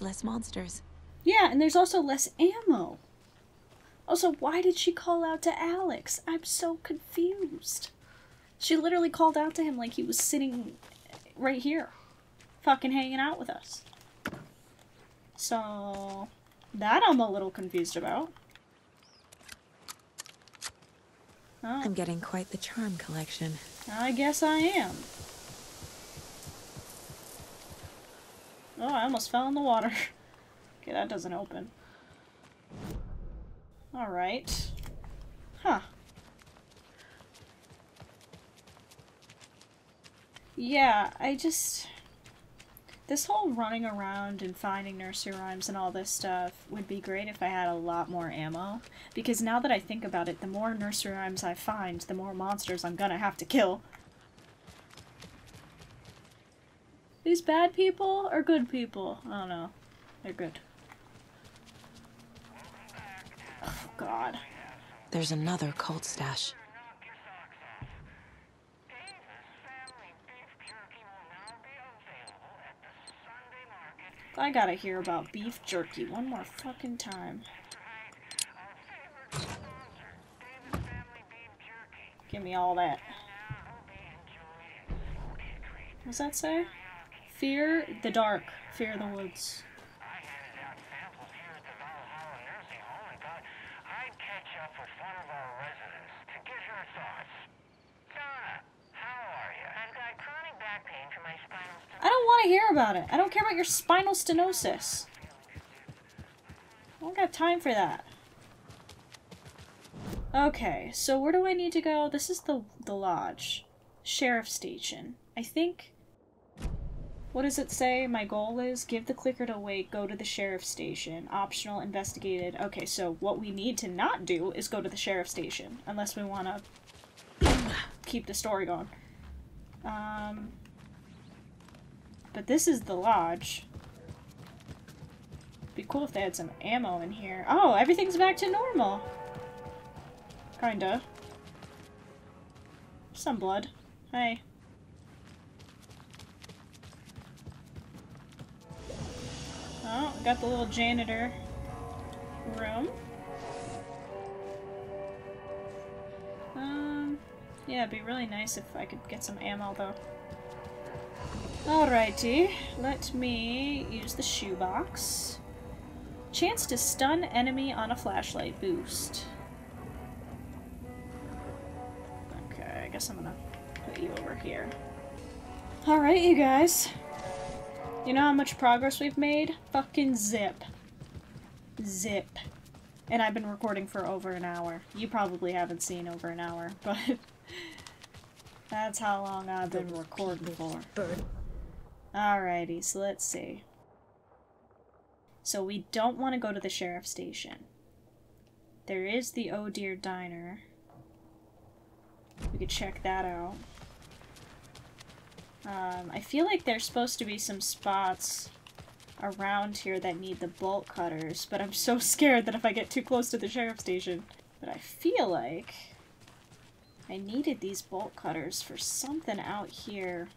Less monsters. Yeah, and there's also less ammo. Also, why did she call out to Alex? I'm so confused. She literally called out to him like he was sitting right here, fucking hanging out with us. So, that I'm a little confused about. Oh. I'm getting quite the charm collection. I guess I am. Oh, I almost fell in the water. Okay, that doesn't open. Alright. Huh. Yeah, I just... This whole running around and finding nursery rhymes and all this stuff would be great if I had a lot more ammo. Because now that I think about it, the more nursery rhymes I find, the more monsters I'm gonna have to kill. These bad people or good people? I don't know. They're good. Oh, God. There's another cult stash. I gotta hear about beef jerky one more fucking time. Give me all that. What does that say? Fear the dark. Fear the woods. I handed out samples here at the Valhalla nursing home and thought I'd catch up with one of our residents to get her thoughts. Donna, how are you? I've got chronic back pain from my spinal stenosis. I don't want to hear about it. I don't care about your spinal stenosis. I don't got time for that. Okay, so where do I need to go? This is the lodge. Sheriff's station. I think... What does it say? My goal is give the clicker to Wake, go to the sheriff's station. Optional, investigated. Okay, so what we need to not do is go to the sheriff's station. Unless we want to keep the story going. But this is the lodge. Be cool if they had some ammo in here. Oh, everything's back to normal. Kinda. Some blood. Hey. Oh, got the little janitor room. Yeah, it'd be really nice if I could get some ammo, though. Alrighty, let me use the shoebox. Chance to stun enemy on a flashlight boost. Okay, I guess I'm gonna put you over here. Alright, you guys. You know how much progress we've made? Fucking zip. Zip. And I've been recording for over an hour. You probably haven't seen over an hour, but... that's how long I've been recording for. Alrighty, so let's see. So we don't want to go to the sheriff's station. There is the Oh Dear Diner. We could check that out. I feel like there's supposed to be some spots around here that need the bolt cutters, but I'm so scared that if I get too close to the sheriff's station. But I feel like I needed these bolt cutters for something out here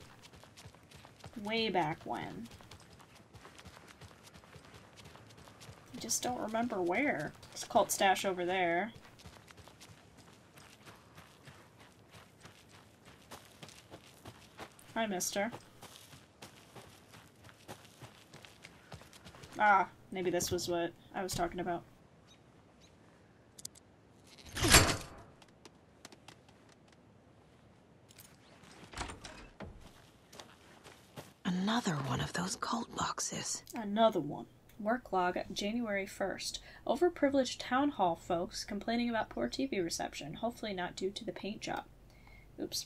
way back when. I just don't remember where. There's a cult stash over there. Hi, mister. Ah, maybe this was what I was talking about. Another one of those cult boxes. Another one. Work log, January 1st. Overprivileged town hall folks complaining about poor TV reception. Hopefully not due to the paint job. Oops.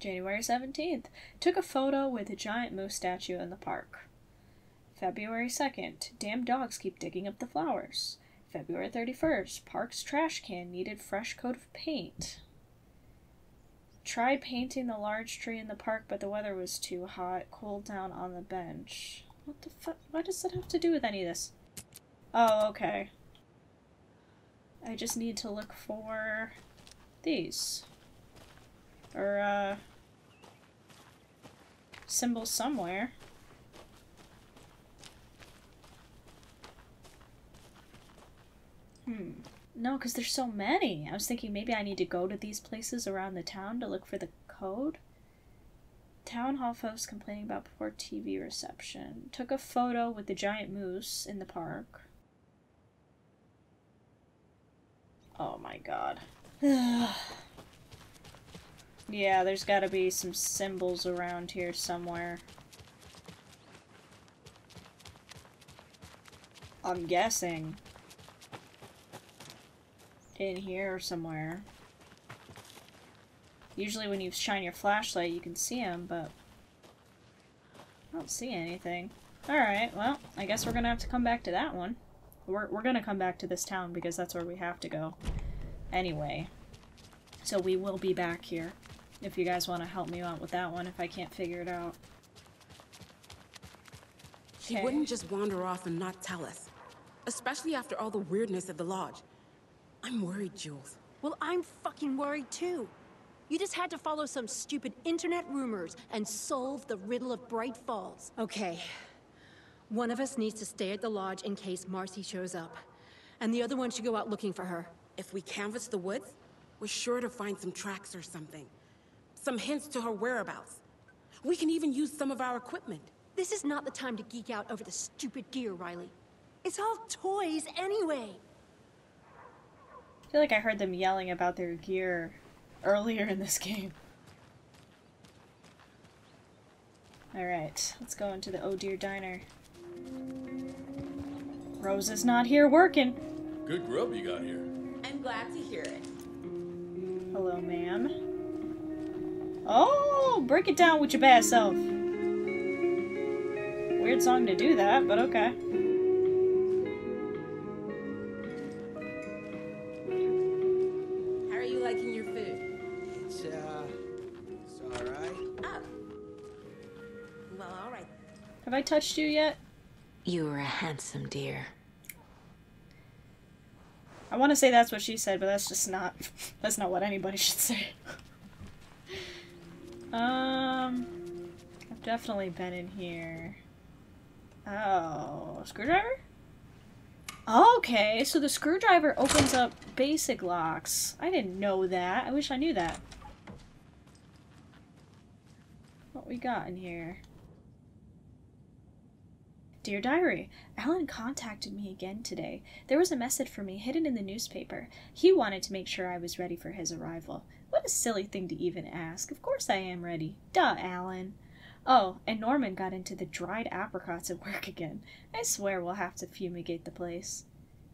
January 17th. Took a photo with a giant moose statue in the park. February 2nd. Damn dogs keep digging up the flowers. February 31st. Park's trash can needed fresh coat of paint. Tried painting the large tree in the park, but the weather was too hot. Cooled down on the bench. What the fuck? What does that have to do with any of this? Oh, okay. I just need to look for these. Or, symbols somewhere. No, because there's so many. I was thinking maybe I need to go to these places around the town to look for the code. Town hall folks complaining about poor TV reception. Took a photo with the giant moose in the park. Oh my god. Yeah, there's gotta be some symbols around here somewhere. I'm guessing. In here somewhere. Usually when you shine your flashlight you can see them, but I don't see anything. Alright, well, I guess we're gonna have to come back to that one. We're gonna come back to this town because that's where we have to go. Anyway. So we will be back here. If you guys want to help me out with that one if I can't figure it out. She wouldn't just wander off and not tell us. Especially after all the weirdness at the lodge. I'm worried, Jules. Well, I'm fucking worried too. You just had to follow some stupid internet rumors and solve the riddle of Bright Falls. Okay. One of us needs to stay at the lodge in case Marcy shows up. And the other one should go out looking for her. If we canvass the woods, we're sure to find some tracks or something. Some hints to her whereabouts. We can even use some of our equipment. This is not the time to geek out over the stupid gear, Riley. It's all toys anyway. I feel like I heard them yelling about their gear earlier in this game. Alright, let's go into the Oh Dear Diner. Rose is not here working. Good grub you got here. I'm glad to hear it. Hello, ma'am. Oh, break it down with your bad self. Weird song to do that, but okay. How are you liking your food? It's alright. Oh. Well, alright. Have I touched you yet? You were a handsome dear. I want to say that's what she said, but that's just not, that's not what anybody should say. I've definitely been in here. Oh, screwdriver? Okay, so the screwdriver opens up basic locks. I didn't know that. I wish I knew that. What we got in here? Dear Diary, Alan contacted me again today. There was a message for me hidden in the newspaper. He wanted to make sure I was ready for his arrival. What a silly thing to even ask. Of course I am ready. Duh, Alan. Oh, and Norman got into the dried apricots at work again. I swear we'll have to fumigate the place.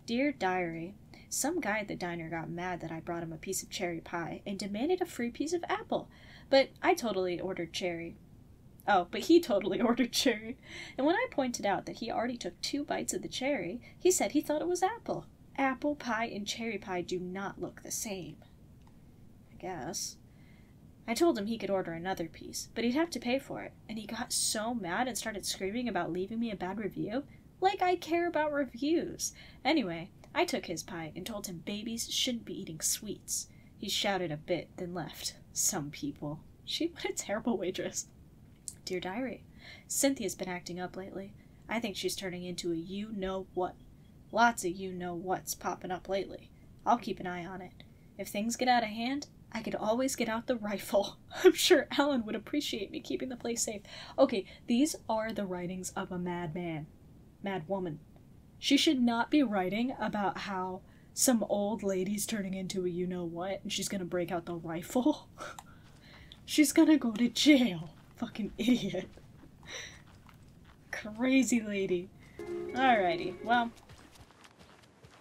Dear Diary, some guy at the diner got mad that I brought him a piece of cherry pie and demanded a free piece of apple, but I totally ordered cherry. Oh, but he totally ordered cherry. And when I pointed out that he already took 2 bites of the cherry, he said he thought it was apple. Apple pie and cherry pie do not look the same. I guess. I told him he could order another piece, but he'd have to pay for it. And he got so mad and started screaming about leaving me a bad review. Like I care about reviews. Anyway, I took his pie and told him babies shouldn't be eating sweets. He shouted a bit, then left. Some people. What a terrible waitress. Dear Diary, Cynthia's been acting up lately. I think she's turning into a you-know-what. Lots of you-know-what's popping up lately. I'll keep an eye on it. If things get out of hand, I could always get out the rifle. I'm sure Alan would appreciate me keeping the place safe. Okay, these are the writings of a madman. Madwoman. She should not be writing about how some old lady's turning into a you-know-what and she's gonna break out the rifle. She's gonna go to jail. Fucking idiot. Crazy lady. Alrighty, well,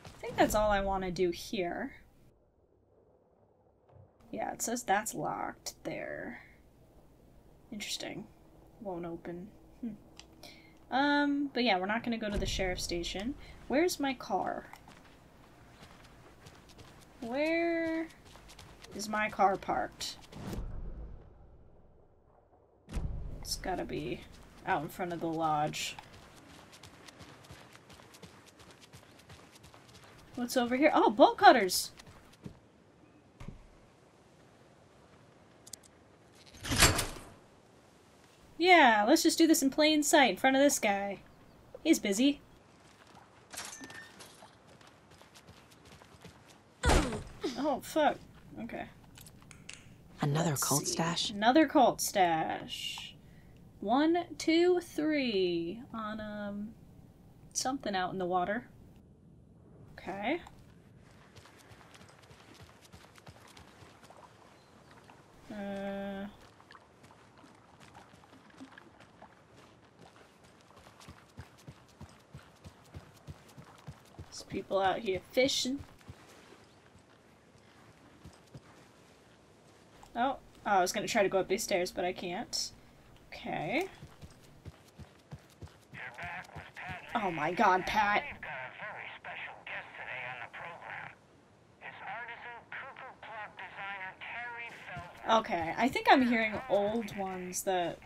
I think that's all I want to do here. Yeah, it says that's locked there. Interesting. Won't open. But yeah, we're not gonna go to the sheriff's station. Where's my car? Where is my car parked? It's gotta be out in front of the lodge. What's over here? Oh, bolt cutters! Yeah, let's just do this in plain sight in front of this guy. He's busy. Oh, fuck. Okay. Another Colt stash? Another Colt stash. 1, 2, 3 on something out in the water. Okay. people out here fishing. Oh, I was gonna try to go up these stairs, but I can't. Okay. Oh my god, Pat. We've got a very special guest today on the program. It's artisan cuckoo clock designer Terry Feldman. Okay, I think I'm hearing old ones that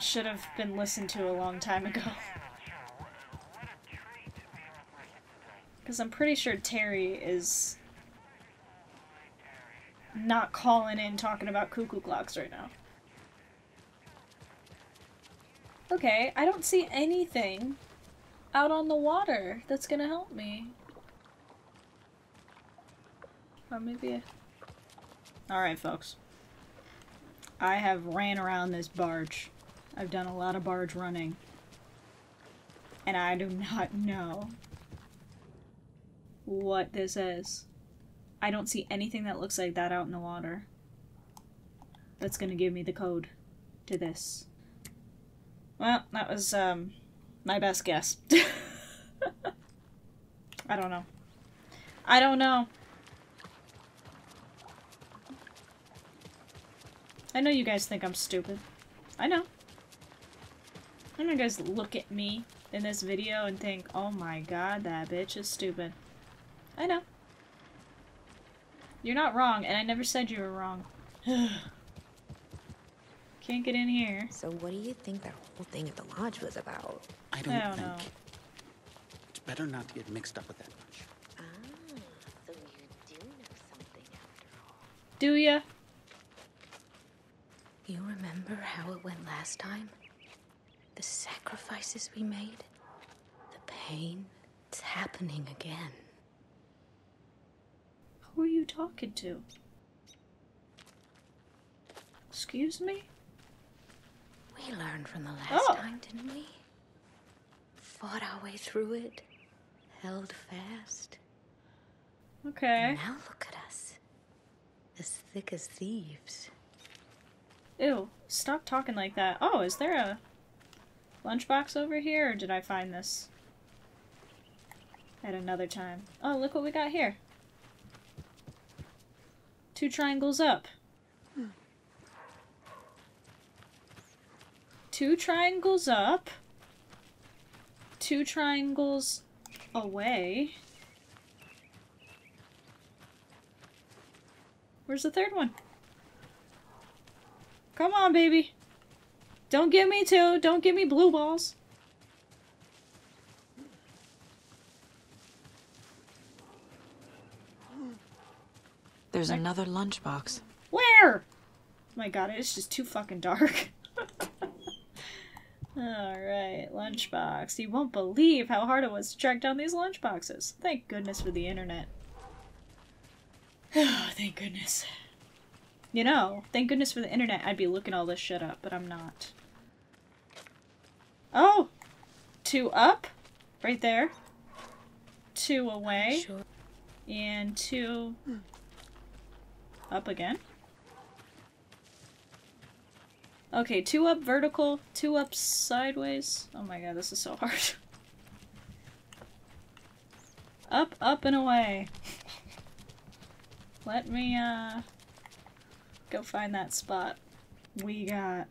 should have been listened to a long time ago. Because I'm pretty sure Terry is not calling in talking about cuckoo clocks right now. Okay, I don't see anything out on the water that's gonna help me. Or maybe Alright, folks. I have ran around this barge. I've done a lot of barge running. And I do not know what this is. I don't see anything that looks like that out in the water. That's gonna give me the code to this. Well, that was, my best guess. I don't know. I don't know. I know you guys think I'm stupid. I know. I know you guys look at me in this video and think, oh my god, that bitch is stupid. I know. You're not wrong, and I never said you were wrong. Can't get in here. So what do you think that whole thing at the lodge was about? I don't know. It's better not to get mixed up with that much. Ah, so you do know something after all. Do ya? You remember how it went last time? The sacrifices we made? The pain? It's happening again. Who are you talking to? Excuse me? We learned from the last time, didn't we? Fought our way through it. Held fast. Okay. And now look at us. As thick as thieves. Ew, stop talking like that. Oh, is there a lunchbox over here, or did I find this at another time? Oh, look what we got here. 2 triangles up. 2 triangles up, 2 triangles away. Where's the third one? Come on, baby. Don't give me 2. Don't give me blue balls. There's another lunchbox. Where? Oh my god, it's just too fucking dark. Alright, lunchbox. You won't believe how hard it was to track down these lunchboxes. Thank goodness for the internet. Oh, thank goodness. You know, thank goodness for the internet, I'd be looking all this shit up, but I'm not. Oh! 2 up, right there. 2 away. Sure. And 2 up again. Okay, 2 up vertical, 2 up sideways. Oh my god, this is so hard. Up, up, and away. Let me, go find that spot. We got,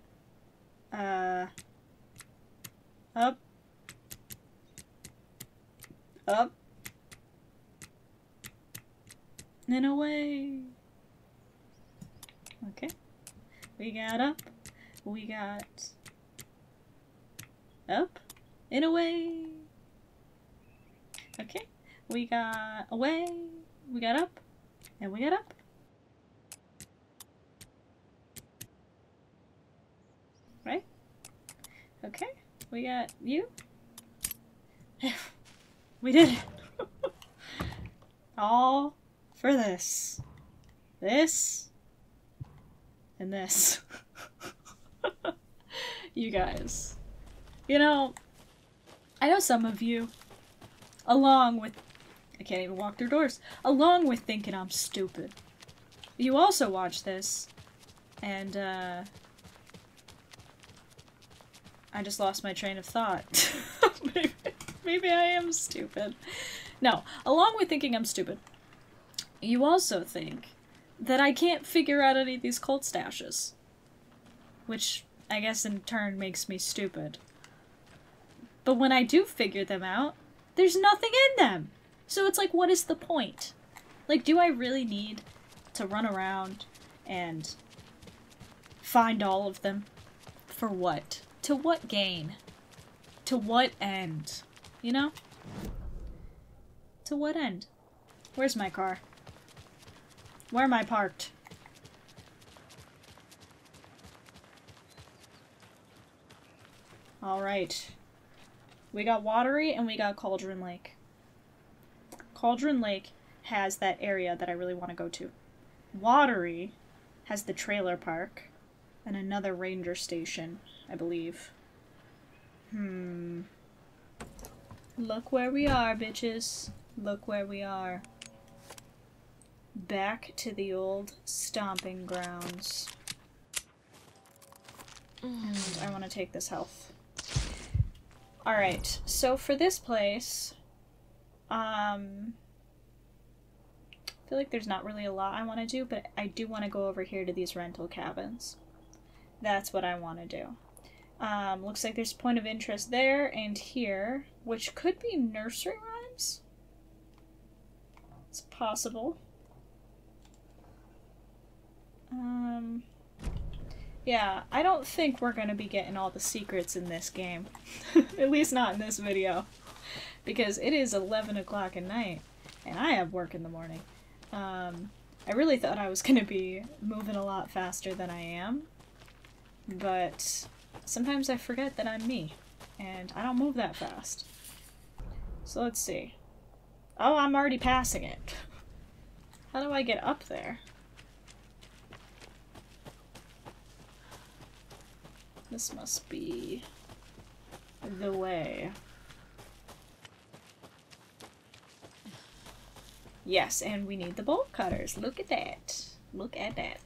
up, up, and away. Okay. We got up. We got up and away. Okay. We got away. We got up and we got up. Right? Okay. We got you. We did it. All for this. This and this. You guys. You know, I know some of you, along with, I can't even walk through doors, along with thinking I'm stupid, you also watch this, and, I just lost my train of thought. Maybe, Maybe I am stupid. No, along with thinking I'm stupid, you also think that I can't figure out any of these cult stashes. Which, I guess in turn makes me stupid. But when I do figure them out, there's nothing in them! So it's like, what is the point? Like, do I really need to run around and find all of them? For what? To what gain? To what end? You know? To what end? Where's my car? Where am I parked? Alright. We got Watery and we got Cauldron Lake. Cauldron Lake has that area that I really want to go to. Watery has the trailer park and another ranger station, I believe. Hmm. Look where we are, bitches. Look where we are. Back to the old stomping grounds. And I want to take this health. Alright, so for this place, I feel like there's not really a lot I want to do, but I do want to go over here to these rental cabins. That's what I want to do. Looks like there's a point of interest there and here, which could be nursery rhymes. It's possible. Yeah, I don't think we're gonna be getting all the secrets in this game. At least not in this video. Because it is 11 o'clock at night, and I have work in the morning. I really thought I was gonna be moving a lot faster than I am. But sometimes I forget that I'm me, and I don't move that fast. So let's see. Oh, I'm already passing it. How do I get up there? This must be the way. Yes, and we need the bolt cutters. Look at that. Look at that.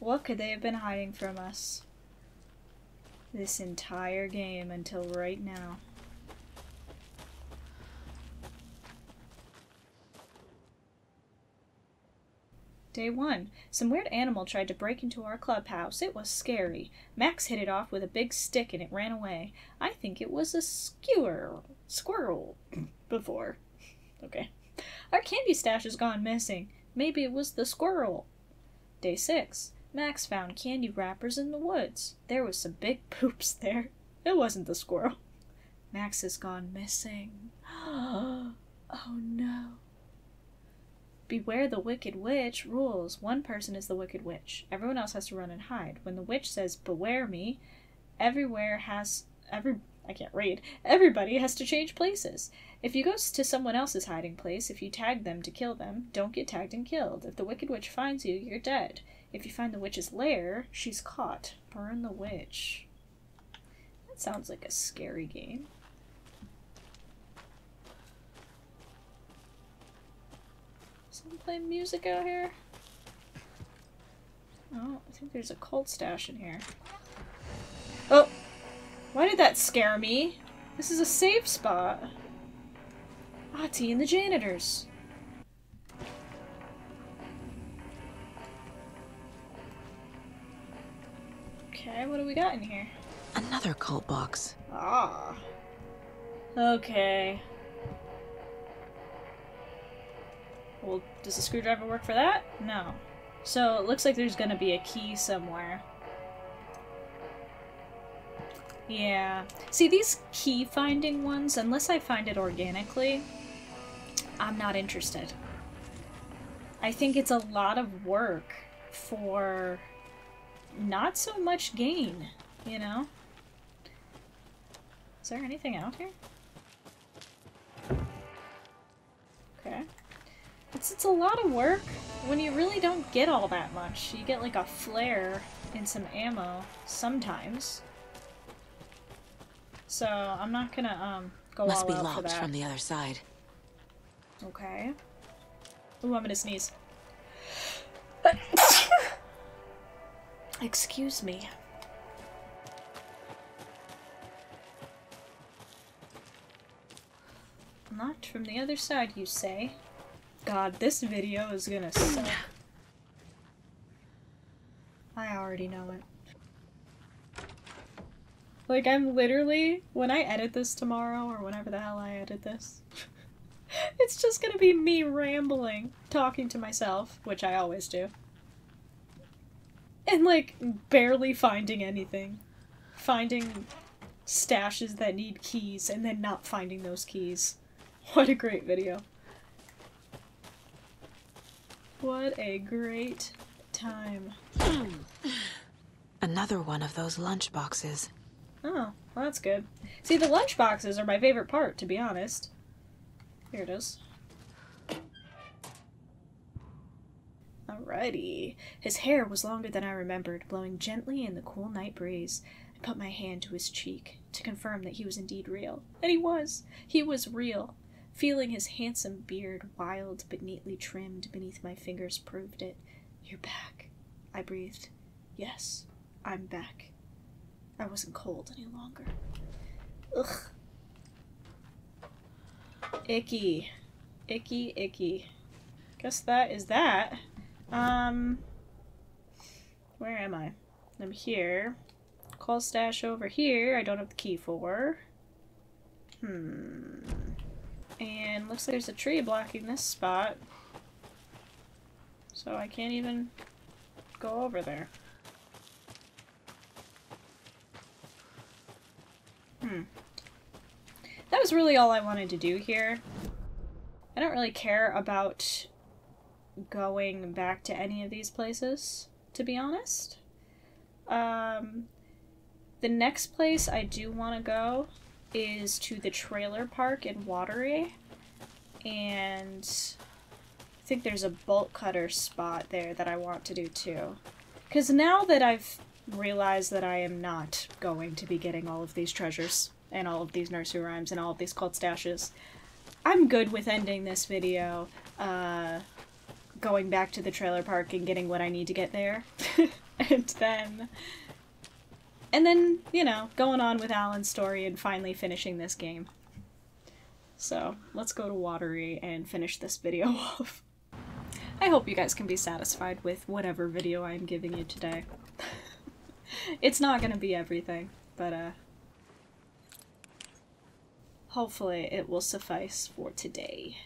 What could they have been hiding from us this entire game until right now? Day 1. Some weird animal tried to break into our clubhouse. It was scary. Max hit it off with a big stick and it ran away. I think it was a squirrel before. Okay. Our candy stash has gone missing. Maybe it was the squirrel. Day 6. Max found candy wrappers in the woods. There was some big poops there. It wasn't the squirrel. Max has gone missing. Oh no. Beware the Wicked Witch rules. One person is the Wicked Witch. Everyone else has to run and hide. When the witch says, beware me, everybody has to change places. If you go to someone else's hiding place, if you tag them to kill them, don't get tagged and killed. If the Wicked Witch finds you, you're dead. If you find the witch's lair, she's caught. Burn the witch. That sounds like a scary game. Someone playing music out here? Oh, I think there's a cult stash in here. Oh! Why did that scare me? This is a safe spot. Ati and the janitors. Okay, what do we got in here? Another cult box. Ah. Okay. Well, does the screwdriver work for that? No. So it looks like there's gonna be a key somewhere. Yeah. See, these key finding ones, unless I find it organically, I'm not interested. I think it's a lot of work for not so much gain, you know? Is there anything out here? Okay. It's a lot of work when you really don't get all that much. You get like a flare and some ammo sometimes. So I'm not gonna go all out for that. Must be locked from the other side. Okay. Ooh, I'm gonna sneeze. Excuse me. Not from the other side, you say? God, this video is gonna suck. I already know it. Like, I'm literally, when I edit this tomorrow, or whenever the hell I edit this, it's just gonna be me rambling, talking to myself, which I always do. And, like, barely finding anything. Finding stashes that need keys, and then not finding those keys. What a great video. What a great time. Another one of those lunch boxes. Oh, well, that's good. See, the lunch boxes are my favorite part, to be honest. Here it is. Alrighty. His hair was longer than I remembered, blowing gently in the cool night breeze. I put my hand to his cheek to confirm that he was indeed real. And he was. He was real. Feeling his handsome beard, wild but neatly trimmed beneath my fingers, proved it. "You're back," I breathed. "Yes, I'm back." I wasn't cold any longer. Ugh. Icky. Icky, icky. Guess that is that. Where am I? I'm here. Call stash over here. I don't have the key for. And looks like there's a tree blocking this spot. So I can't even go over there. That was really all I wanted to do here. I don't really care about going back to any of these places, to be honest. The next place I do want to go is to the trailer park in Watery, and I think there's a bolt cutter spot there that I want to do too. Because now that I've realized that I am not going to be getting all of these treasures, and all of these nursery rhymes, and all of these cult stashes, I'm good with ending this video, going back to the trailer park and getting what I need to get there, and then, you know, going on with Alan's story and finally finishing this game. So, let's go to Watery and finish this video off. I hope you guys can be satisfied with whatever video I'm giving you today. It's not gonna be everything, but hopefully it will suffice for today.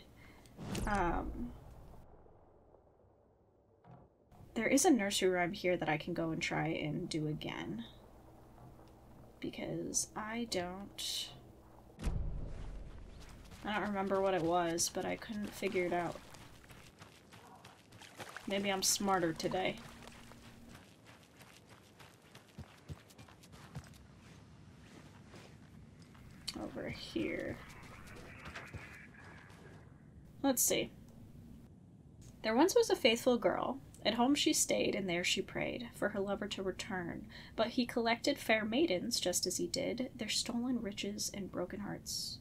There is a nursery rhyme here that I can go and try and do again, because I don't remember what it was, but I couldn't figure it out. Maybe I'm smarter today. Over here. Let's see. There once was a faithful girl. At home she stayed, and there she prayed for her lover to return. But he collected fair maidens, just as he did their stolen riches and broken hearts.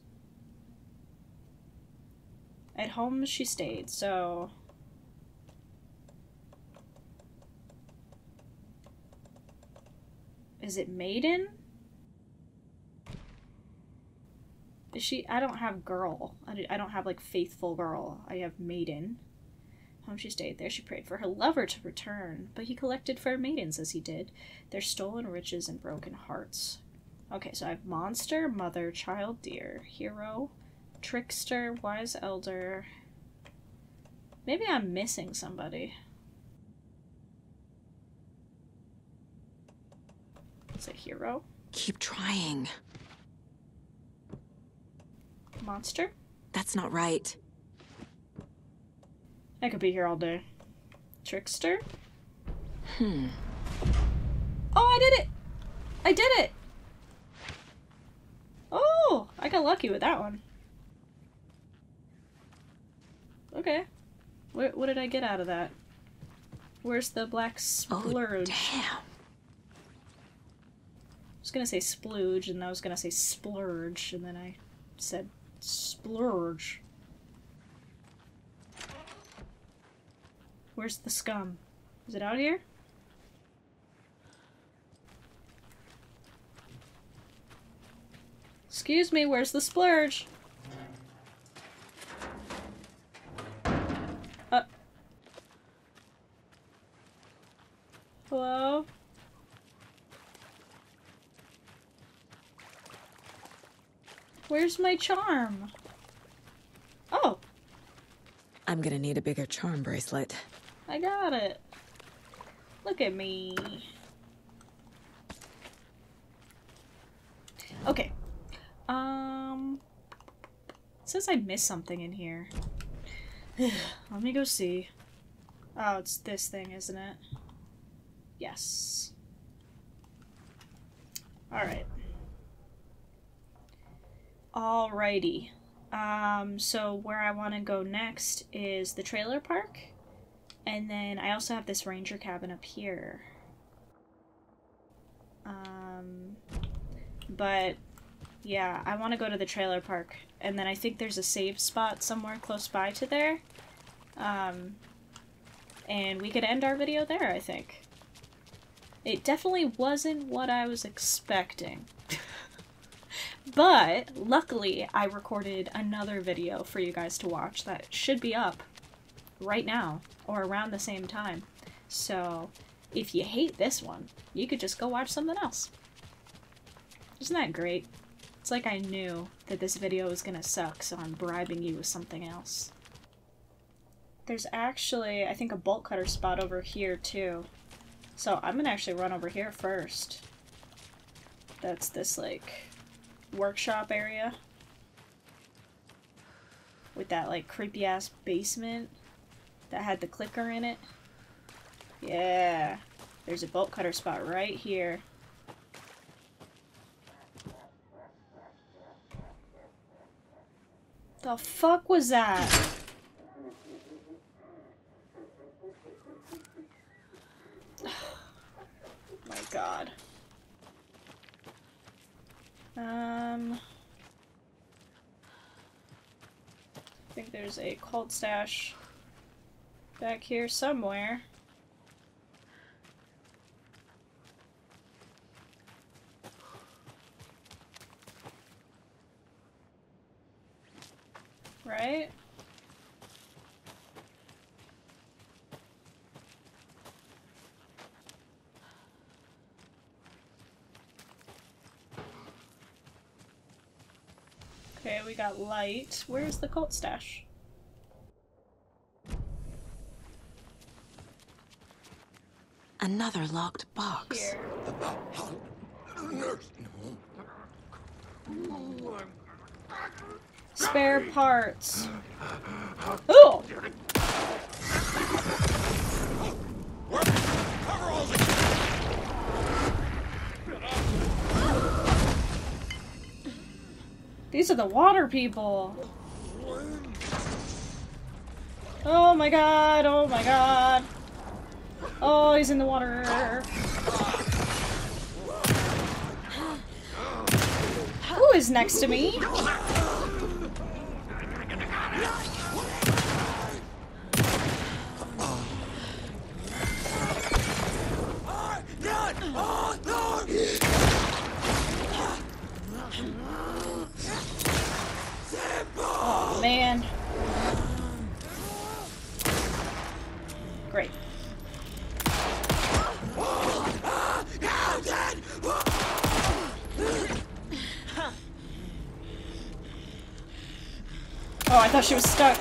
At home she stayed, so... is it maiden? Is she? I don't have girl. I don't have, like, faithful girl. I have maiden. Home she stayed, there she prayed for her lover to return, but he collected fair maidens as he did their stolen riches and broken hearts. Okay, so I have monster, mother, child, dear, hero, trickster, wise elder. Maybe I'm missing somebody. It's a hero. Keep trying. Monster? That's not right. I could be here all day. Trickster? Oh, I did it! I did it! Oh! I got lucky with that one. Okay. What did I get out of that? Where's the black splurge? Oh, damn. I was gonna say splooge, and I was gonna say splurge, and then I said splurge. Where's the scum? Is it out here? Excuse me, where's the splurge? Hello? Where's my charm? Oh! I'm gonna need a bigger charm bracelet. I got it. Look at me. Okay. It says I missed something in here. Let me go see. Oh, it's this thing, isn't it? Yes. Alright. Alrighty. So where I want to go next is the trailer park. And then I also have this ranger cabin up here. But yeah, I want to go to the trailer park. And then I think there's a save spot somewhere close by to there. And we could end our video there, I think. It definitely wasn't what I was expecting. But luckily, I recorded another video for you guys to watch that should be up right now or around the same time. So if you hate this one, you could just go watch something else. Isn't that great? It's like I knew that this video was gonna suck, so I'm bribing you with something else. There's actually, I think, a bolt cutter spot over here too. So I'm gonna actually run over here first. That's this, like, workshop area. With that, like, creepy-ass basement that had the clicker in it. Yeah. There's a bolt cutter spot right here. The fuck was that? God. I think there's a cold stash back here somewhere. Right? Okay, we got light. Where's the colt stash? Another locked box. Here. Spare parts. Ooh! These are the water people! Oh my god! Oh my god! Oh, he's in the water! Who is next to me? Man. Great. Oh, I thought she was stuck.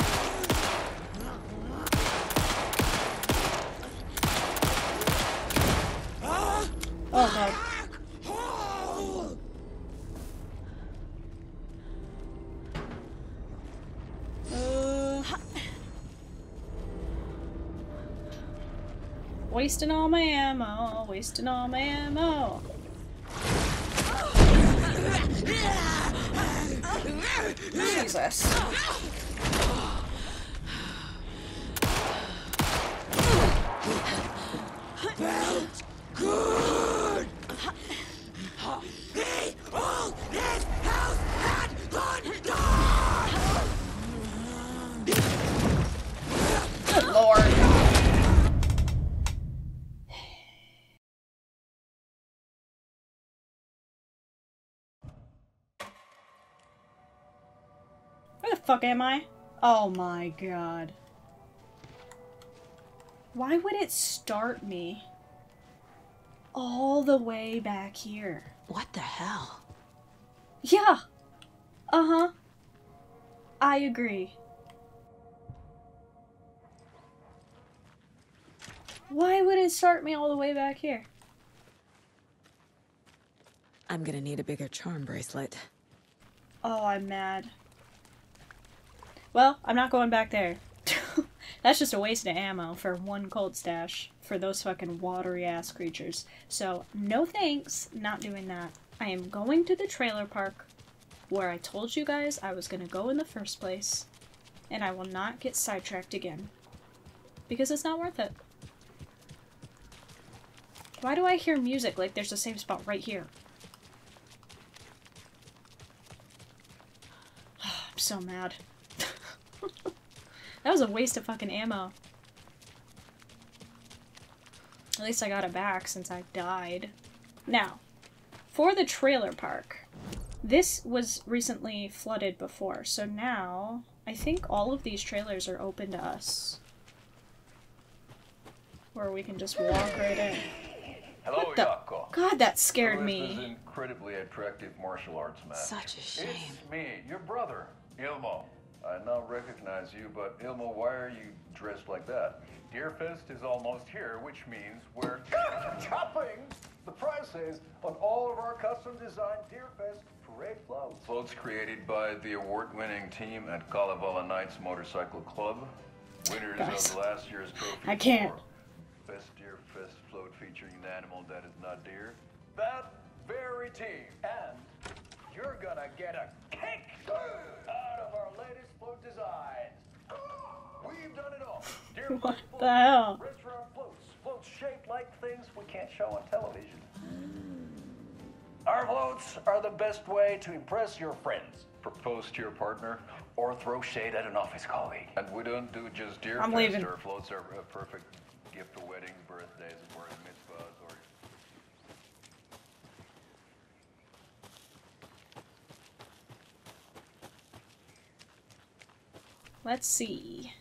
Wasting all my ammo, wasting all my ammo. Jesus. Good. They all this house had one door. Good lord. fuck am I? Oh my god. Why would it start me all the way back here? What the hell? Yeah. Uh-huh. I agree. Why would it start me all the way back here? I'm gonna need a bigger charm bracelet. Oh, I'm mad. Well, I'm not going back there. That's just a waste of ammo for one cold stash for those fucking watery ass creatures. So, no thanks, not doing that. I am going to the trailer park where I told you guys I was gonna go in the first place, and I will not get sidetracked again. Because it's not worth it. Why do I hear music like there's the same spot right here? I'm so mad. That was a waste of fucking ammo. At least I got it back since I died. Now, for the trailer park. This was recently flooded before, so now I think all of these trailers are open to us. Where we can just walk right in. Hello, Yako. God, that scared me. This incredibly attractive martial arts match. Such a shame. It's me, your brother, Ilmo. I now recognize you, but Ilmo, why are you dressed like that? DeerFest is almost here, which means we're chopping the prices on all of our custom-designed DeerFest parade floats. Floats created by the award-winning team at Kalevala Knights Motorcycle Club. Winners of last year's trophy. I can't. Best DeerFest float featuring an animal that is not deer. That very team. And you're gonna get a kick out of our latest float designs. We've done it all. Deer what floats, the hell? Restaurant floats. Floats shaped like things we can't show on television. Our floats are the best way to impress your friends, propose to your partner, or throw shade at an office colleague. And we don't do just deer floats. I'm leaving. Our floats are a perfect gift for weddings, birthdays, or mitzvahs, or... Let's see.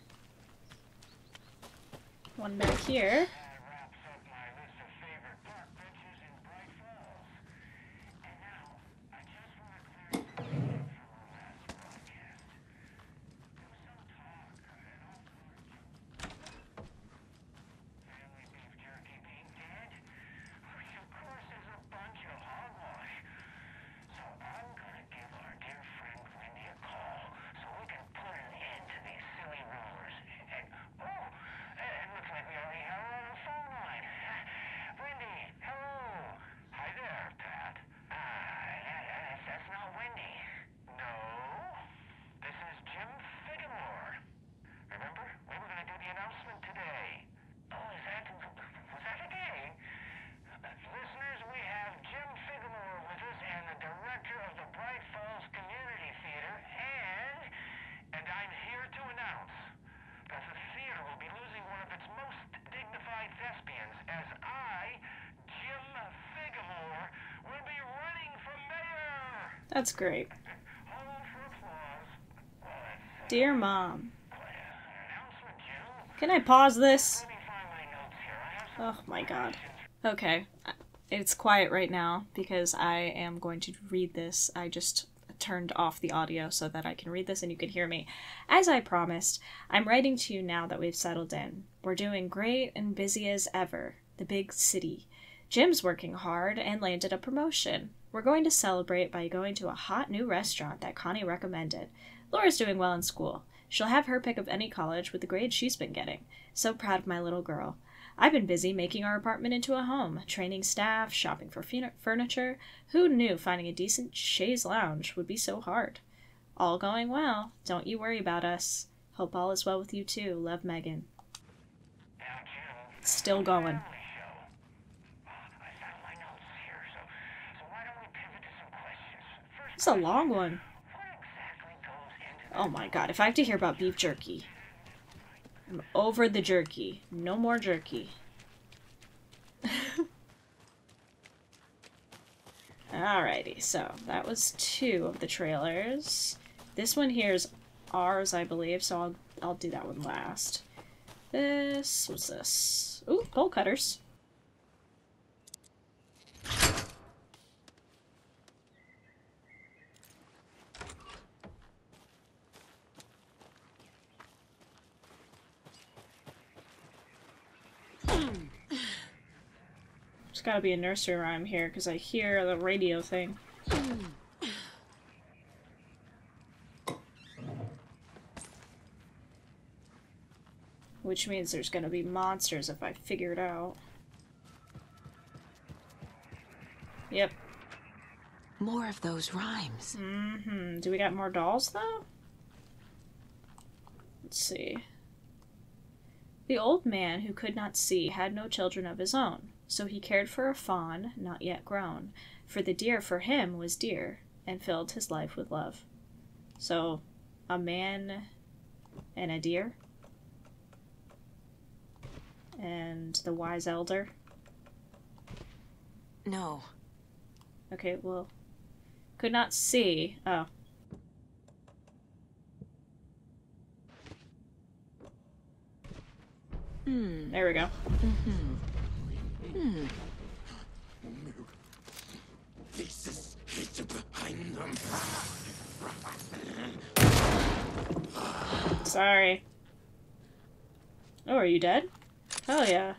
One back here. That wraps up my list of favorite park benches in Bright Falls. And now, I just want to clear up something from our last broadcast. There was some talk of an old fortune. Family beef jerky being dead, which of course is a bunch of hogwash. So I'm going to give our dear friend Wendy a call so we can put an end to these silly rumors. And oh, it looks like we already have her on the phone line. Wendy, hello. Hi there, Pat. That's not Wendy. No, this is Jim Figgamore. Remember, we were going to do the announcement today. Oh, is that, was that today? Listeners, we have Jim Figgamore with us and the director of the Bright Falls Community Theater, and I'm here to announce that the theater will be losing one of its most dignified thespians as I, Jim Figgamore, will be running for mayor! That's great. Hold for applause. Dear Mom. Can I pause this? Oh my god. Okay, it's quiet right now because I am going to read this. I just turned off the audio so that I can read this and you can hear me. As I promised, I'm writing to you now that we've settled in. We're doing great and busy as ever. The big city. Jim's working hard and landed a promotion. We're going to celebrate by going to a hot new restaurant that Connie recommended. Laura's doing well in school. She'll have her pick of any college with the grade she's been getting. So proud of my little girl. I've been busy making our apartment into a home, training staff, shopping for furniture. Who knew finding a decent chaise lounge would be so hard? All going well. Don't you worry about us. Hope all is well with you too. Love, Megan. Still going. It's a long one. Oh my god, if I have to hear about beef jerky. I'm over the jerky. No more jerky. Alrighty, so that was two of the trailers. This one here is ours, I believe, so I'll do that one last. This, what's this? Ooh, bowl cutters. There's gotta be a nursery rhyme here, because I hear the radio thing. Which means there's gonna be monsters if I figure it out. Yep. More of those rhymes. Mm-hmm. Do we got more dolls, though? Let's see. The old man who could not see had no children of his own, so he cared for a fawn not yet grown, for the deer for him was dear, and filled his life with love. So, a man and a deer? And the wise elder? No. Okay, well, could not see. Oh. There we go. This is behind them. Sorry. Oh, are you dead? Oh yeah.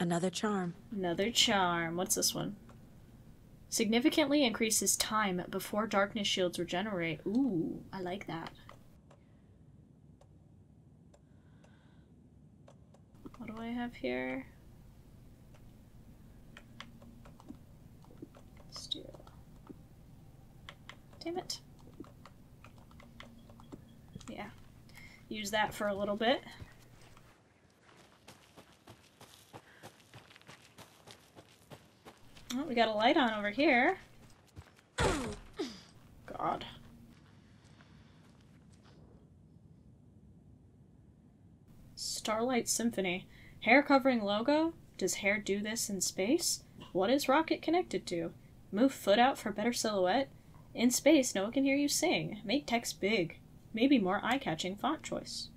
Another charm. Another charm. What's this one? Significantly increases time before darkness shields regenerate. Ooh, I like that. What do I have here? Let's do... Damn it. Yeah. Use that for a little bit. Oh, we got a light on over here. God. Starlight Symphony. Hair covering logo? Does hair do this in space? What is rocket connected to? Move foot out for better silhouette? In space, no one can hear you sing. Make text big. Maybe more eye-catching font choice.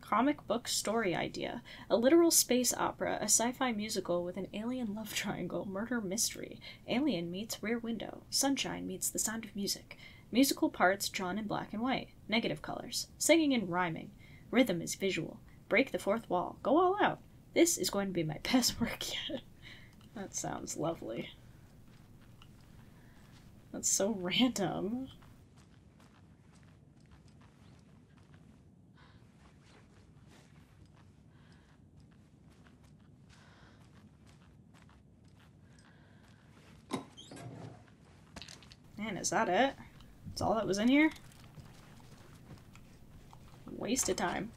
Comic book story idea. A literal space opera, a sci-fi musical with an alien love triangle, murder mystery. Alien meets Rear Window. Sunshine meets The Sound of Music. Musical parts drawn in black and white. Negative colors. Singing and rhyming. Rhythm is visual. Break the fourth wall. Go all out. This is going to be my best work yet. That sounds lovely. That's so random. Man, is that it? That's all that was in here? Waste of time.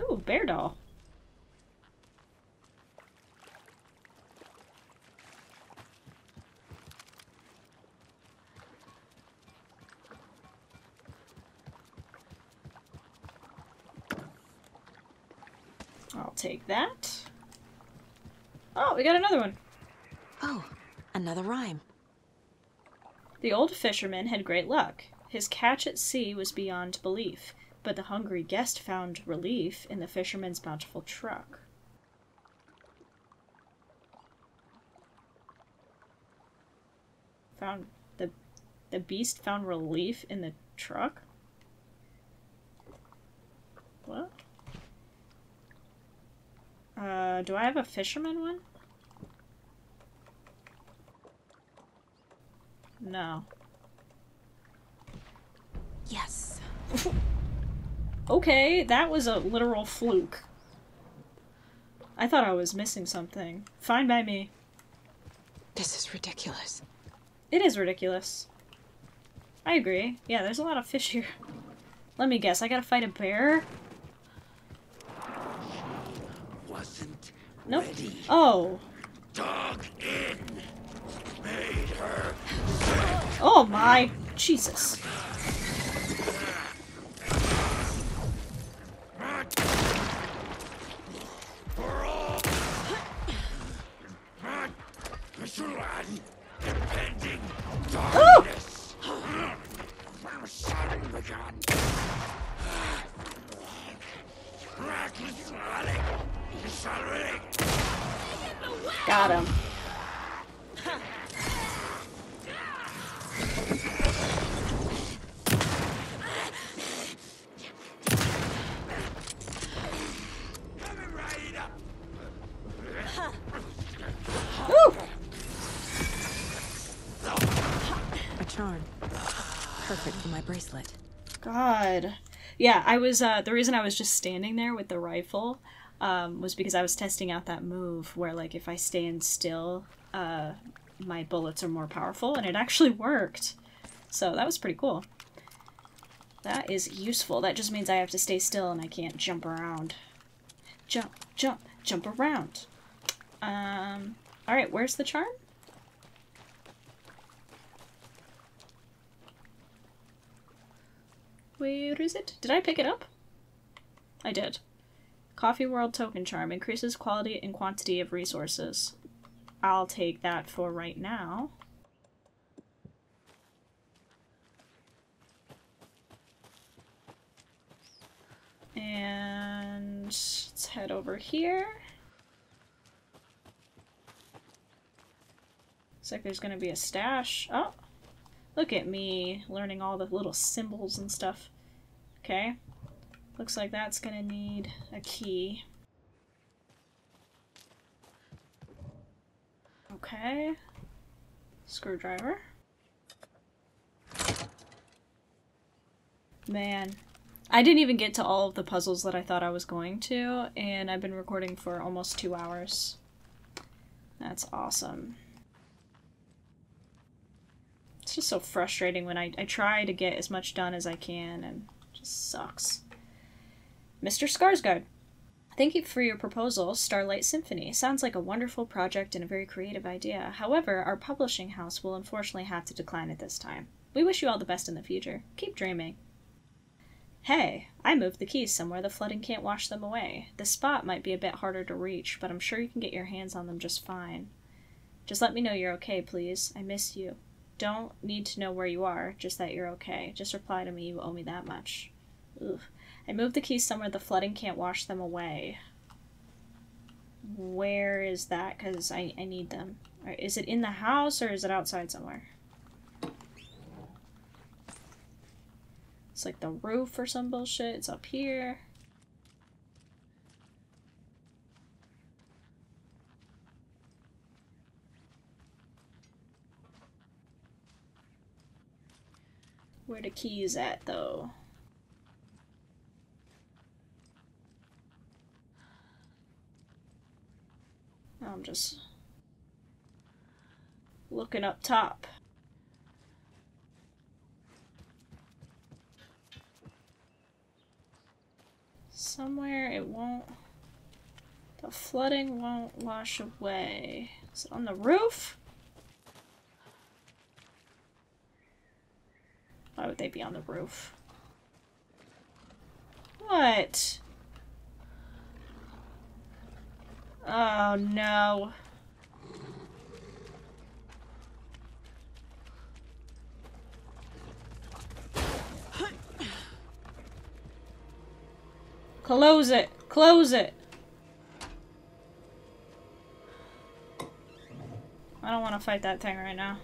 Ooh, bear doll. I'll take that. Oh, we got another one. Oh, another rhyme. The old fisherman had great luck. His catch at sea was beyond belief, but the hungry guest found relief in the fisherman's bountiful truck. Found the beast found relief in the truck? What? Do I have a fisherman one? No. Yes. Okay, that was a literal fluke. I thought I was missing something. Fine by me. This is ridiculous. It is ridiculous. I agree. Yeah, there's a lot of fish here. Let me guess, I gotta fight a bear? Nope. Ready. Oh. Dog in. Made her. Oh my. Jesus. Got him. Woo! A charm. Perfect for my bracelet. God. Yeah, I was, the reason I was just standing there with the rifle was because I was testing out that move where, like, if I stand still, my bullets are more powerful, and it actually worked. So that was pretty cool. That is useful. That just means I have to stay still and I can't jump around. Jump around. Alright, where's the charm? Where is it? Did I pick it up? I did. Coffee World Token Charm. Increases quality and quantity of resources. I'll take that for right now. And let's head over here. Looks like there's gonna be a stash. Oh! Look at me, learning all the little symbols and stuff. Okay. Looks like that's gonna need a key. Okay. Screwdriver. Man. I didn't even get to all of the puzzles that I thought I was going to, and I've been recording for almost 2 hours. That's awesome. It's just so frustrating when I try to get as much done as I can, and it just sucks. Mr. Skarsgård, thank you for your proposal, Starlight Symphony. Sounds like a wonderful project and a very creative idea. However, our publishing house will unfortunately have to decline at this time. We wish you all the best in the future. Keep dreaming. Hey, I moved the keys somewhere the flooding can't wash them away. The spot might be a bit harder to reach, but I'm sure you can get your hands on them just fine. Just let me know you're okay, please. I miss you. Don't need to know where you are, just that you're okay. Just reply to me, you owe me that much. Ugh. I moved the keys somewhere the flooding can't wash them away. Where is that? Because I need them. Right, is it in the house or is it outside somewhere? It's like the roof or some bullshit. It's up here. Where the keys at, though? I'm just looking up top. Somewhere it won't... The flooding won't wash away. Is it on the roof? Why would they be on the roof? What? Oh no. Close it! Close it! I don't want to fight that thing right now.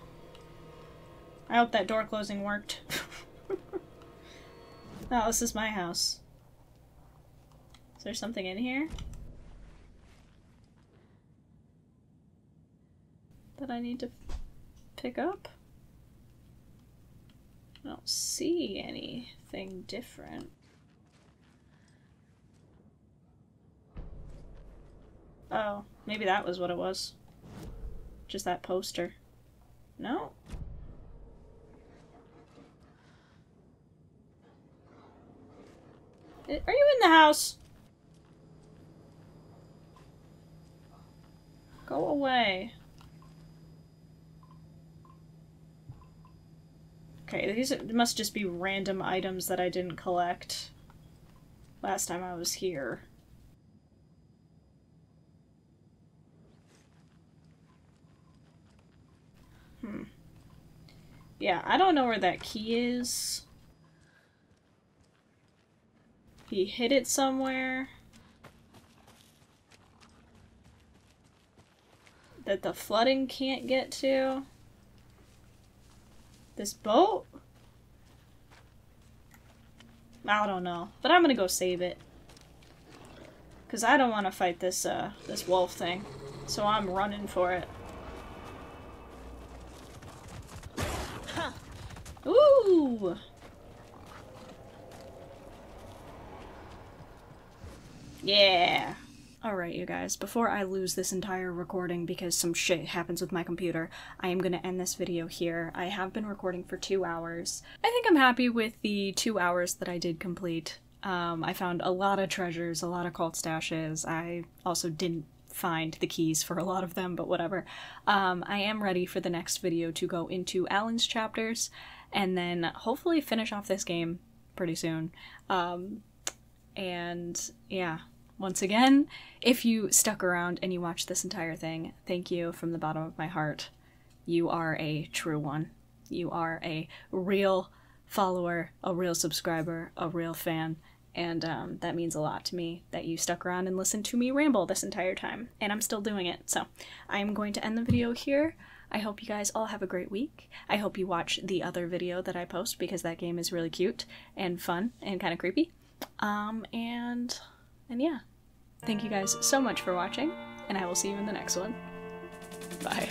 I hope that door closing worked. Oh, this is my house. Is there something in here that I need to pick up? I don't see anything different. Oh, maybe that was what it was. Just that poster. No? Are you in the house? Go away. Okay, these must just be random items that I didn't collect last time I was here. Yeah, I don't know where that key is. He hid it somewhere. That the flooding can't get to. This boat? I don't know, but I'm gonna go save it. Cause I don't want to fight this this wolf thing, so I'm running for it. Ooh! Yeah! Alright, you guys, before I lose this entire recording because some shit happens with my computer, I am gonna end this video here. I have been recording for 2 hours. I think I'm happy with the 2 hours that I did complete. I found a lot of treasures, a lot of cult stashes. I also didn't find the keys for a lot of them, but whatever. I am ready for the next video to go into Alan's chapters, and then hopefully finish off this game pretty soon. And yeah. Once again, if you stuck around and you watched this entire thing, thank you from the bottom of my heart. You are a true one. You are a real follower, a real subscriber, a real fan, and that means a lot to me that you stuck around and listened to me ramble this entire time, and I'm still doing it, so I'm going to end the video here. I hope you guys all have a great week. I hope you watch the other video that I post because that game is really cute and fun and kind of creepy, and yeah. Thank you guys so much for watching, and I will see you in the next one. Bye.